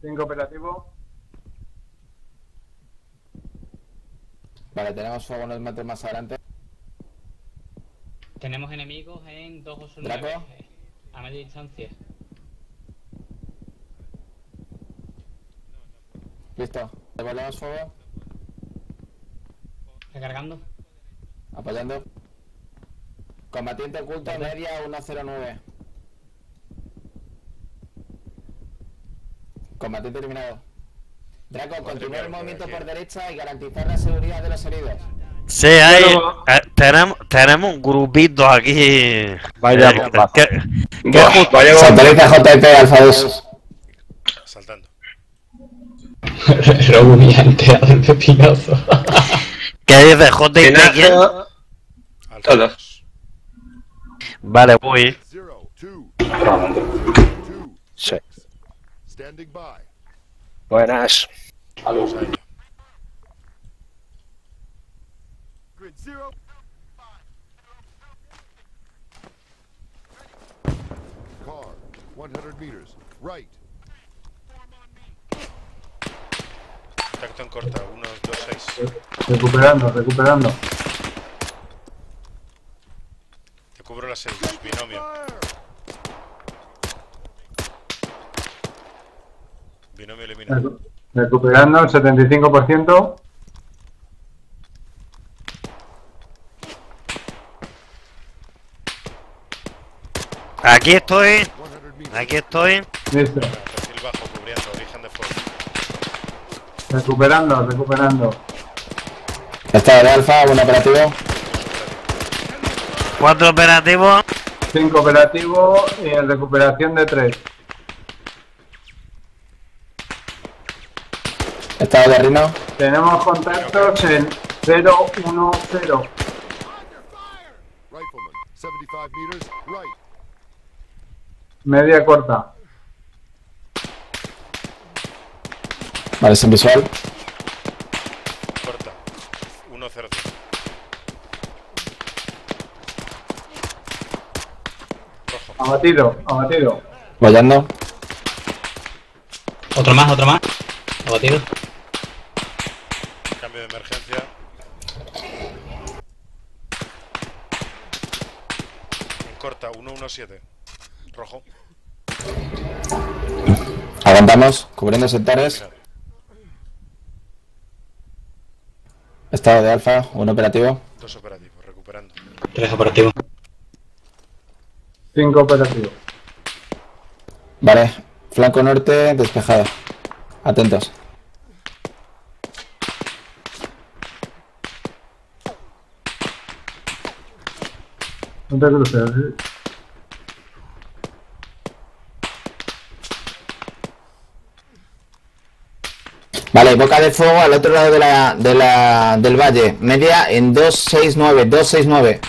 5 operativo. Vale, tenemos fuego unos metros más adelante. Tenemos enemigos en 289. A media distancia. Listo. Devolvemos fuego. Recargando. Apoyando. Combatiente oculto en media 109. Combate terminado. Draco, continúa el movimiento por derecha y garantizar la seguridad de los heridos. Sí, hay... tenemos un grupito aquí. Vaya bomba. Se autoriza JTP Alfa 2. Saltando. Robo humillante al pepinazo. ¿Qué dice JTP? ¿Quién? Todos. Vale, voy. Sí. Buenas. Tacto en corta, 1, 2, 6. Recuperando, recuperando. Cubro las heridas, binomio. Binomio eliminado. Recuperando el 75%. Aquí estoy. Aquí estoy. Listo. Perfil bajo cubriendo, origen de fuego. Recuperando, recuperando. Está el Alfa, buen operativo. 4 operativos. 5 operativos y en recuperación de 3. Estado de Rino. Tenemos contactos en 010. Media corta. Vale, sin visual. Corta. 103. Abatido, abatido. Vayando. Otro más, otro más. Abatido. Cambio de emergencia. En corta, 117. Rojo. Aguantamos, cubriendo sectores. Estado de Alfa, 1 operativo. 2 operativos, recuperando. 3 operativos. 5 operativos. Vale, flanco norte despejado. Atentos. No te cruces, ¿eh? Vale, boca de fuego al otro lado de del valle. Media en 269, 269.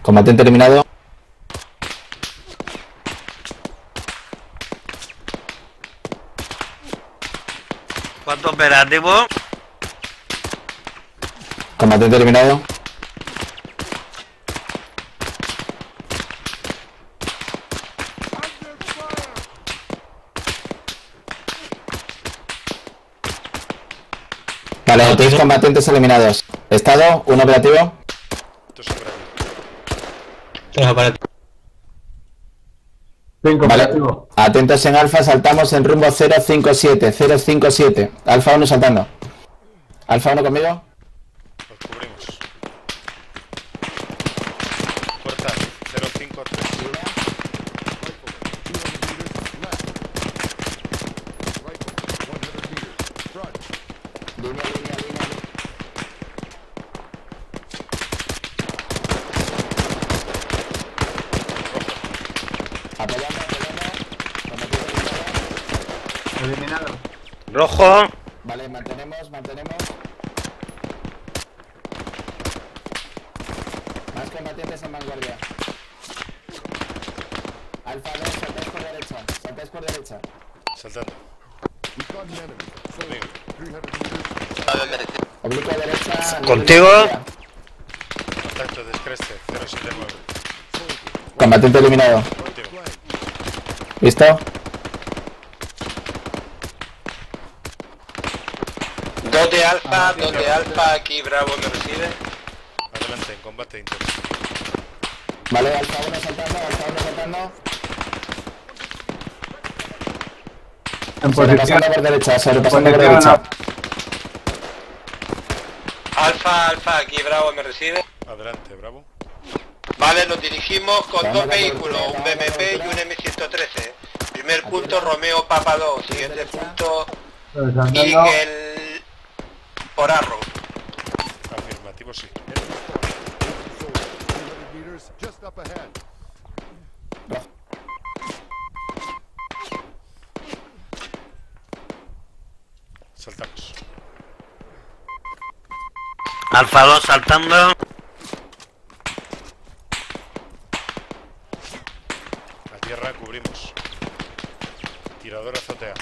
Combatiente terminado. ¿Cuánto operativo? Combatiente terminado. Vale, tenéis combatientes eliminados. Estado, un operativo. Tres operativos. Cinco, vale. Operativo. Atentos en alfa, saltamos en rumbo 057, 057. Alfa 1 saltando. Alfa 1 conmigo. Los cubrimos. Puerta 053. Eliminado. Rojo. Vale, mantenemos, mantenemos. Más combatientes en vanguardia. Alfa 2, saltáis por derecha. Saltáis por derecha. Saltando. Oblicuo derecha. Contigo. Contacto descreste, 079. Combatiente eliminado. ¿Listo? Donde alfa, aquí Bravo me recibe. Adelante, en combate intenso. Vale, alfa 1 saltando, alfa 1 saltando. En posición por derecha, sobrepasando por derecha. Alfa, alfa, aquí Bravo me recibe. Adelante, Bravo. Vale, nos dirigimos con dos vehículos, un BMP y un M113. Primer punto, Romeo Papa 2. Siguiente punto, Miguel. Por Arrow. Afirmativo, sí. Saltamos. Alfa 2 saltando. La tierra cubrimos. Tirador azotea.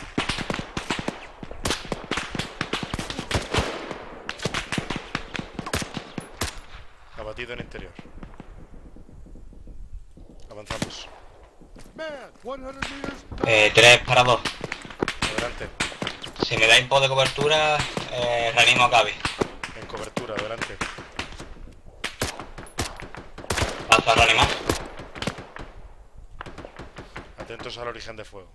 Abatido en interior. Avanzamos. 3 para 2. Adelante. Si me da info de cobertura, reanimo a Gaby. En cobertura, adelante. Alfa, reanimar. Atentos al origen de fuego.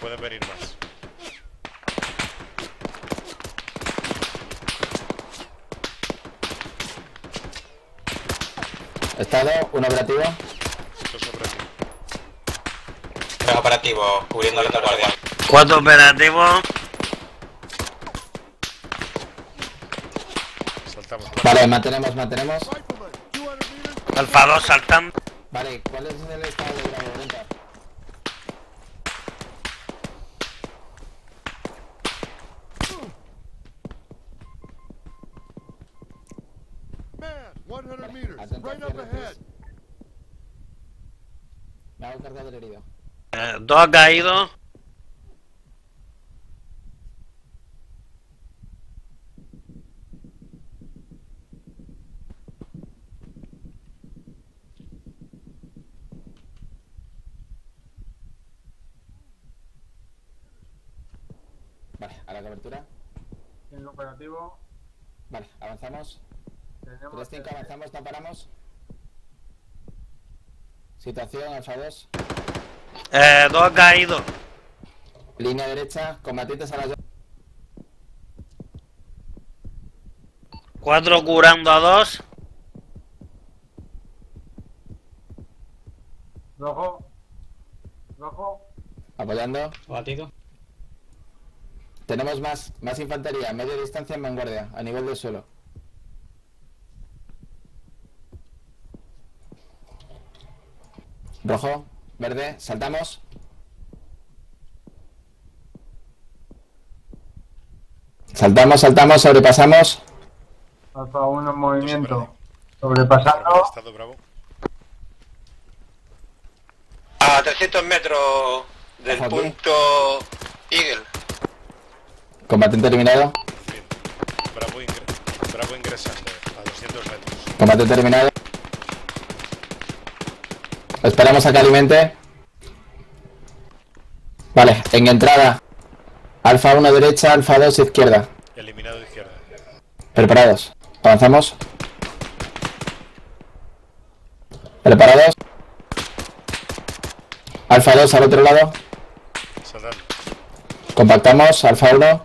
Pueden venir más. Estado, un operativo. Dos operativos. Tres operativos, cubriendo la guardia. Cuatro operativos. Vale, mantenemos, mantenemos. Alfa 2 saltando. Vale, ¿cuál es el estado de la tormenta? Me hago cargado el herido. 2 ha caído. Vale, a la cobertura. En el operativo. Vale, avanzamos. 3-5, avanzamos, no paramos. Situación, alfa 2. Dos han caído. Línea derecha, combatientes a la... 4 curando a 2. Rojo. Rojo. Apoyando. Batido. Tenemos más infantería, media distancia en vanguardia, a nivel del suelo. Rojo, verde, saltamos. Saltamos, sobrepasamos. Alfa 1 en movimiento. Sobrepasando. Estado bravo. A 300 metros del punto Eagle. Combatiente eliminado. Bien. Bravo ingresando a 200 metros. Combatiente eliminado. Esperamos a que alimente. Vale, en entrada. Alfa 1 derecha, alfa 2 izquierda. Eliminado izquierda. Preparados. Avanzamos. Preparados. Alfa 2 al otro lado. Saltando. Compactamos, alfa 1.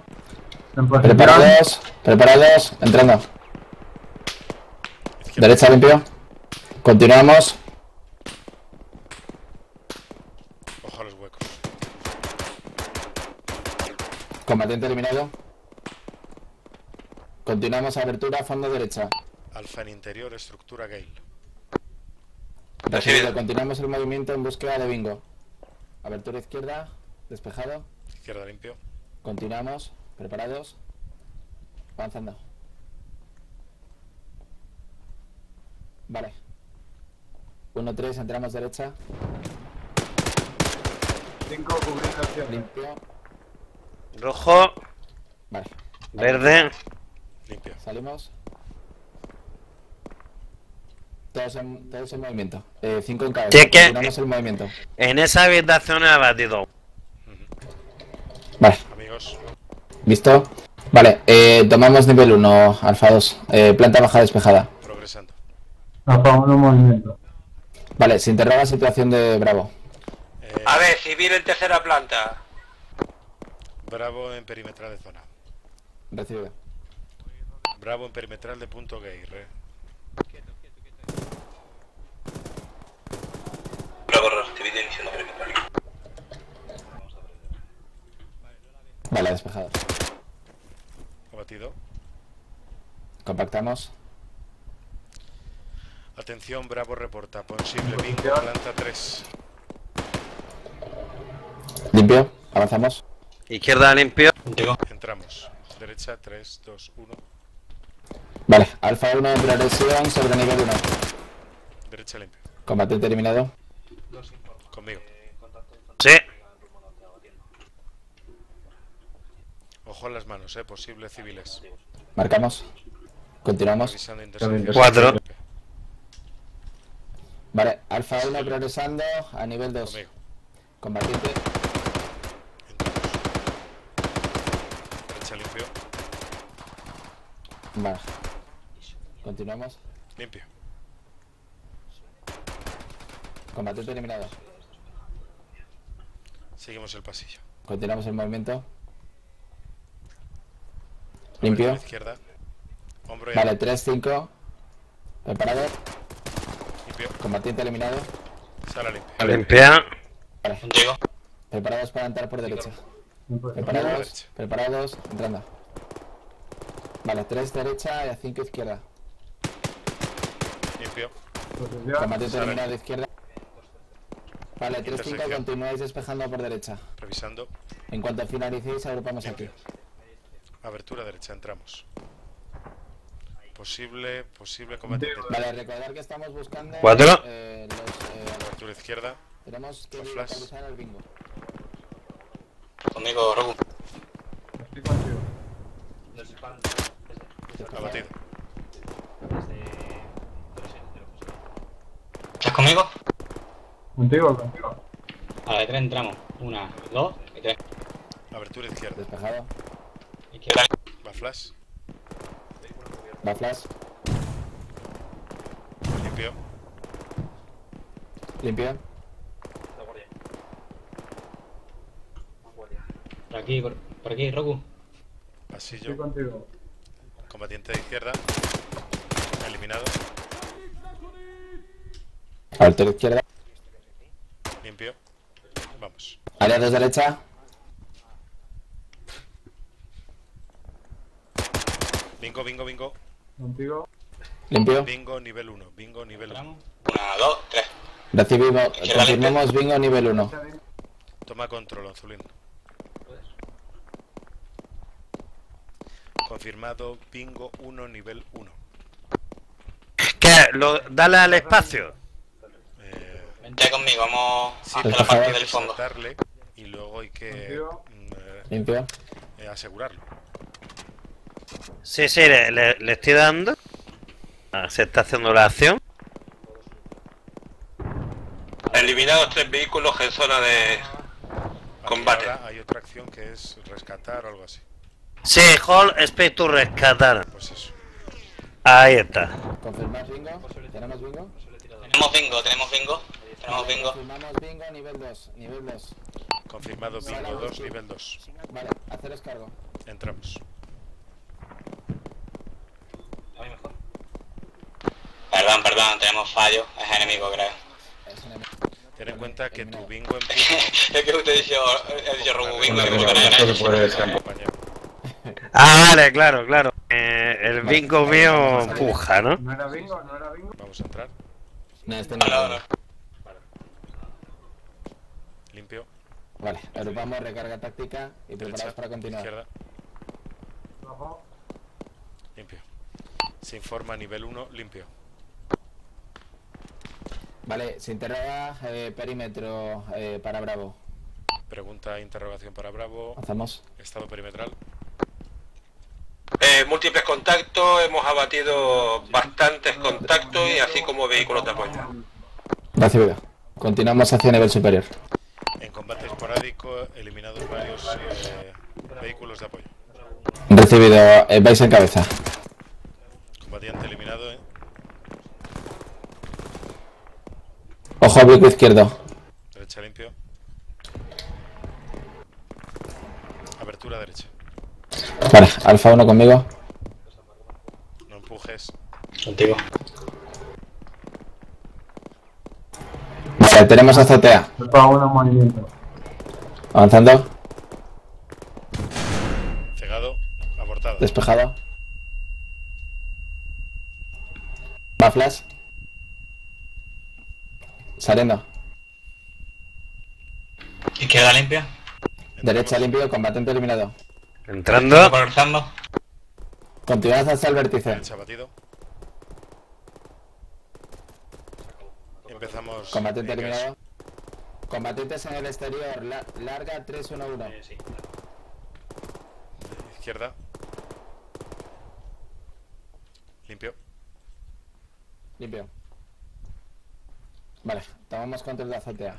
Preparados, entrando. Izquierda. Derecha limpio. Continuamos. Ojo a los huecos. Combatiente eliminado. Continuamos, abertura, fondo derecha. Alfa en interior, estructura Gale. Recibido, continuamos el movimiento en búsqueda de bingo. Abertura izquierda, despejado. Izquierda limpio. Continuamos, preparados. Avanzando. Vale. 1-3, entramos derecha. 5, cubrir limpio. Rojo. Vale. Verde. Limpio. Salimos. Todos en movimiento. 5 en cada. Continuamos el movimiento. En esa habitación abatido. Vale. Amigos. ¿Visto? Vale, tomamos nivel 1, alfa 2. Planta baja despejada. Progresando. Alfa 1 movimiento. Vale, se interroga situación de Bravo. A ver, civil en tercera planta. Bravo en perimetral de zona. Recibido. Bravo en perimetral de punto gay. Bravo, civil iniciando perimetral. Vale, despejado. Combatido. Compactamos. Atención, Bravo reporta. Posible bingo, planta 3. Limpio, avanzamos. Izquierda limpio. Entramos. Derecha, 3, 2, 1. Vale, alfa 1 en progresión sobre nivel 1. Derecha limpio. Combatiente eliminado. Conmigo. Sí. Ojo en las manos, posibles civiles. Marcamos. Continuamos. 4. Vale, alfa 1 progresando a nivel 2. Conmigo. Combatiente. Derecha limpio. Vale. Continuamos. Limpio. Combatiente eliminado. Seguimos el pasillo. Continuamos el movimiento. Limpio. Izquierda. Hombro y... Vale, 3-5. Preparado. Limpio. Combatiente eliminado. Sala limpia. Limpia. Vale. Contigo. Preparados para entrar por derecha. Preparados. Entrando. Vale, 3 derecha y a 5 izquierda. Limpio. Combatiente eliminado de izquierda. Vale, 3-5. Continuáis despejando por derecha. Revisando. En cuanto finalicéis, agrupamos aquí. Abertura derecha, entramos. Posible combatiente. Vale, recordar que estamos buscando... ¿Cuatro? Abertura izquierda. Tenemos que localizar el bingo. Conmigo, Robo. Estoy contigo. Abatido. ¿Estás conmigo? Contigo. A la de 3 entramos. 1, 2 y 3. Abertura izquierda. Despejado. izquierda. Va flash. Va flash. Limpio. Limpio. La guardia. La guardia. Por aquí, Roku. Pasillo. Estoy contigo. Combatiente de izquierda. Eliminado. Alto de izquierda. Limpio. Vamos. Área 2 derecha. Bingo, bingo, bingo. Contigo. Limpio. Bingo, nivel 1. Bingo, nivel 1. 1, 2, 3. Recibimos, confirmamos bingo, nivel 1. Toma control, Azulín. Confirmado bingo 1, nivel 1. ¿Qué? Dale al espacio. Vente conmigo, vamos hacia la parte del fondo. Y luego hay que asegurarlo. Sí, sí, le estoy dando. Se está haciendo la acción. Eliminados 3 vehículos en zona de combate. Ahora hay otra acción que es rescatar o algo así. Sí, Hall, Space to rescatar. Pues eso. Ahí está. ¿Confirmás bingo? ¿Tenemos bingo? Tenemos bingo, tenemos bingo. Tenemos bingo. Confirmamos bingo nivel 2, nivel 2. Confirmado bingo 2, nivel 2. Vale, haceros cargo. Entramos. ¿A mí mejor? Perdón, perdón, tenemos fallo. Es enemigo, creo. Es enemigo. Ten en cuenta que tu bingo empieza... Es que usted dijo, he dicho Robo bingo. Ah, vale, claro, claro. El bingo mío puja, ¿no? No era bingo, no era bingo. Vamos a entrar. No, este no. Vale, vale. Limpio. Vale, agrupamos, recarga táctica y preparados para continuar. Izquierda. Abajo. Limpio. Se informa nivel 1, limpio. Vale, se interroga perímetro para Bravo. Pregunta, interrogación para Bravo. Hacemos. Estado perimetral. Múltiples contactos, hemos abatido bastantes contactos y así como vehículos de apoyo. Recibido. Continuamos hacia nivel superior. En combate esporádico, eliminados varios vehículos de apoyo. Recibido, vais en cabeza. Combatiente eliminado. Ojo oblicuo izquierdo. Derecha limpio. Apertura derecha. Vale, Alfa 1 conmigo. No empujes. Contigo. Vale, tenemos azotea. Alfa 1 en movimiento. Avanzando. Cegado, abortado. Despejado. Va flash. Saliendo. Izquierda limpia. Derecha limpio, combatiente eliminado. Entrando. Continuamos hasta el vértice. Empezamos. Combatiente eliminado. Combatientes en el exterior. Larga 3-1-1. Sí. Izquierda. Limpio. Limpio. Vale, tomamos control de azotea.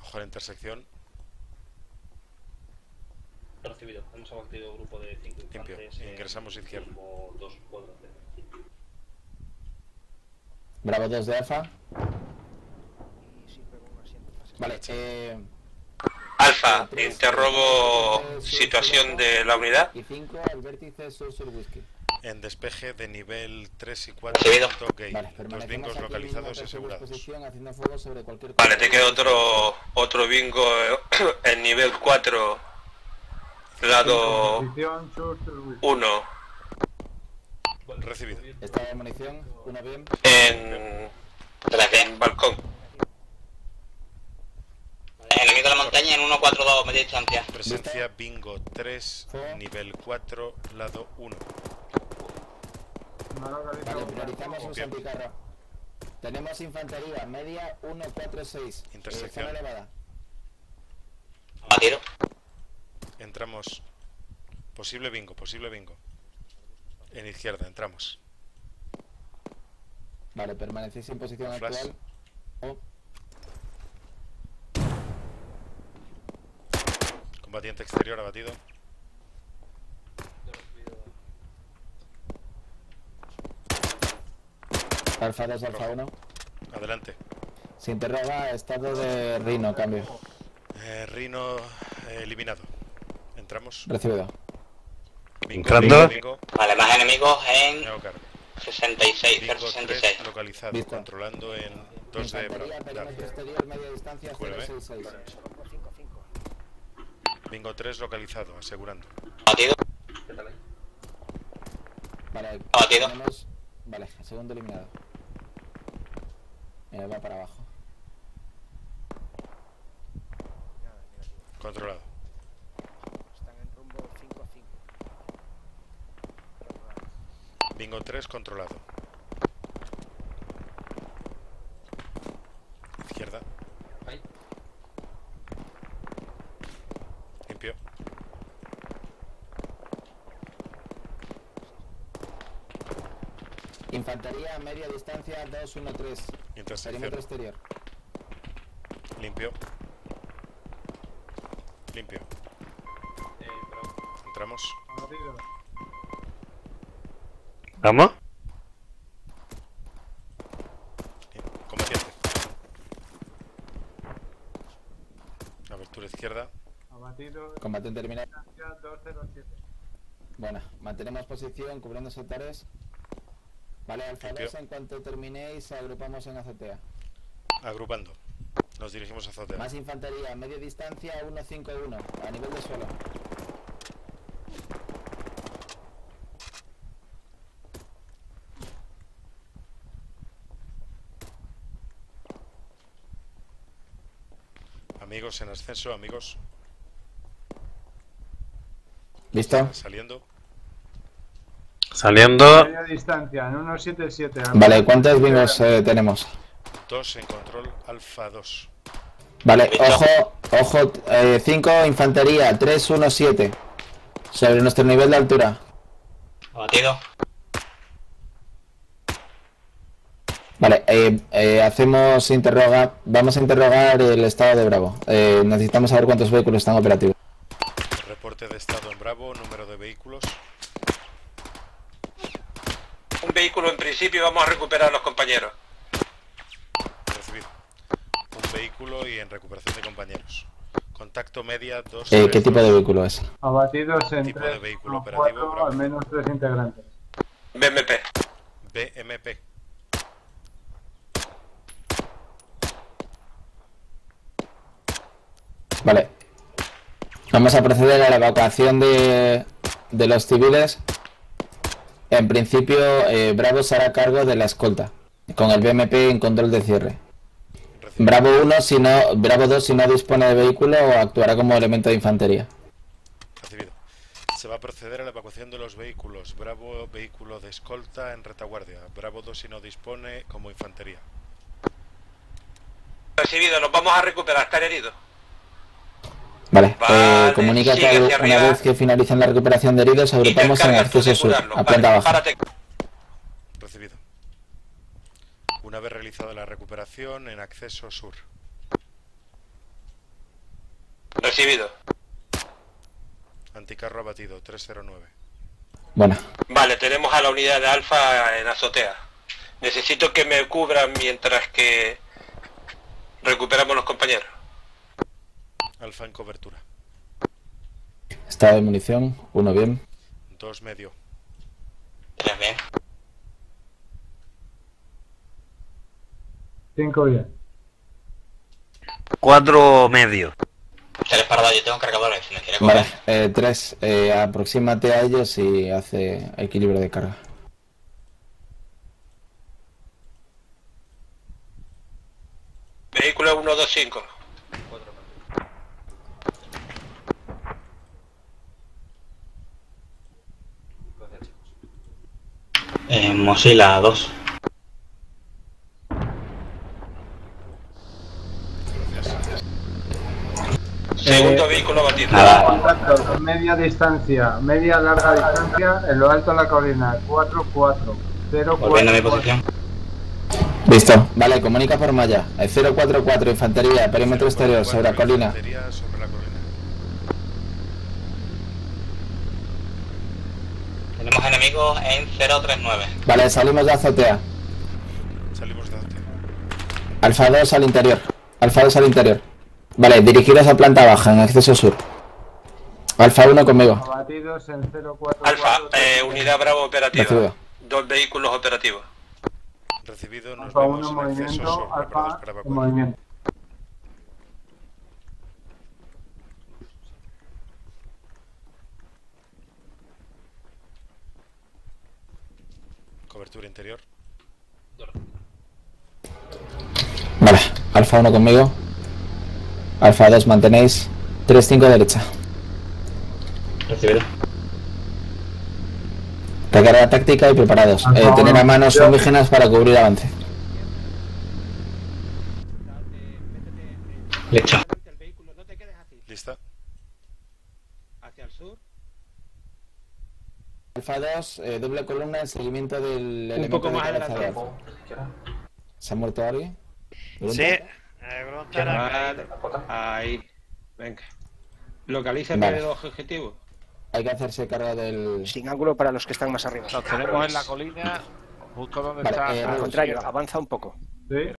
Ojo a la intersección. Recibido, hemos abatido grupo de 5 infantes. Ingresamos izquierda. Bravo 2 de Alfa. Vale, Alfa, interrogo situación de la unidad. Y 5 al vértice sur whisky. En despeje de nivel 3 y 4. Okay. Vale, los bingos localizados asegurados. Vale, te queda otro bingo en nivel 4. Lado 1. Recibido. Esta munición, una bien. En balcón. Enemigo de la montaña en 1-4-2, media distancia. Presencia bingo 3, nivel 4, lado 1. Vale, priorizamos un santicarro. Tenemos infantería, media 1-4-6. Intersección elevada. A tiro. Entramos. Posible bingo, posible bingo. En izquierda, entramos. Vale, permanecéis en posición actual. Oh. Combatiente exterior abatido. Alfa 2, Alfa 1. Adelante. Se interroga estado de Rino, cambio. Rino eliminado. Entramos. Recibido. Bingo, entrando. Bingo. Vale, más enemigos en 66, bingo 066. Localizado, visto. Controlando en 2 de exterior, media distancia, 066. Bingo 3 localizado, asegurando. Abatido. Vale, abatido. Vale, segundo eliminado. Va para abajo. Controlado. Están en rumbo 5 a 5. Bingo 3 controlado. Izquierda. Ahí. Limpio. Infantería a media distancia 213. Perímetro exterior. Limpio. Limpio. Entramos. ¿Vamos? Combatiente. Abertura izquierda. Abatido. Combatiente terminado. 207. Bueno, mantenemos posición cubriendo sectores. Vale, Alfa 2, en cuanto terminéis, agrupamos en azotea. Agrupando. Nos dirigimos a azotea. Más infantería, media distancia, 151, a nivel de suelo. Amigos en ascenso, amigos. ¿Listo? Saliendo. Saliendo. Media distancia, en 177. Vale, ¿cuántos bingos tenemos? 2 en control, alfa 2. Vale, ojo, ojo, 5 infantería, 317. Sobre nuestro nivel de altura. Abatido. Vale, hacemos interroga. Vamos a interrogar el estado de Bravo. Necesitamos saber cuántos vehículos están operativos. Reporte de estado en Bravo, número de vehículos. Un vehículo en principio, vamos a recuperar a los compañeros. Recibido. Un vehículo y en recuperación de compañeros. Contacto media 2. ¿Qué tipo de vehículo es? Abatidos en tipo de vehículo operativo, al menos 3 integrantes. BMP. BMP. Vale. Vamos a proceder a la evacuación de los civiles. En principio, Bravo se hará cargo de la escolta, con el BMP en control de cierre. Bravo 1, si no, Bravo 2, si no dispone de vehículo, actuará como elemento de infantería. Recibido. Se va a proceder a la evacuación de los vehículos. Bravo, vehículo de escolta en retaguardia. Bravo 2, si no dispone, como infantería. Recibido, nos vamos a recuperar, estar herido. Vale, vale, comunícate una vez que finalicen la recuperación de heridos, agrupamos en acceso sur, a planta baja. Párate. Recibido. Una vez realizada la recuperación, en acceso sur. Recibido. Anticarro abatido, 309. Bueno. Vale, tenemos a la unidad de Alfa en azotea. Necesito que me cubran mientras que recuperamos los compañeros. Alfa en cobertura. Estado de munición, 1 bien. 2 medio. 3 bien. 5 bien. 4 medio. 3 parado, yo tengo cargadores. Vale, 3, aproxímate a ellos y hace equilibrio de carga. Vehículo 125. Mozilla 2. Segundo vehículo batido. Contacto, media distancia, media larga distancia, en lo alto de la colina, 440. Volviendo a mi posición. Listo, vale, comunica por malla. 044, infantería, perímetro exterior, sobre la colina. Tenemos enemigos en 039. Vale, salimos de azotea. Alfa 2 al interior. Alfa 2 al interior. Vale, dirigidos a planta baja, en acceso sur. Alfa 1 conmigo. Abatidos en 044. Alfa, unidad bravo operativa. Recibido. 2 vehículos operativos. Recibido, nos Alfa 1 en movimiento, sur, Alfa en movimiento. Cobertura interior. Vale, Alfa 1 conmigo. Alfa 2 mantenéis. 3-5 derecha. Recibido. Recarga táctica y preparados. Tener a mano indígenas para cubrir avance. Lecha. Lista. Hacia el sur. Alfa 2, doble columna en seguimiento del elemento. Un poco más adelante. ¿Se ha muerto alguien? Sí. Ahí. Venga. Localiza el objetivo. Hay que hacerse cargo del... Sin ángulo para los que están más arriba. Nos tenemos en la colina, justo donde está... al contrario, avanza un poco. ¿Sí?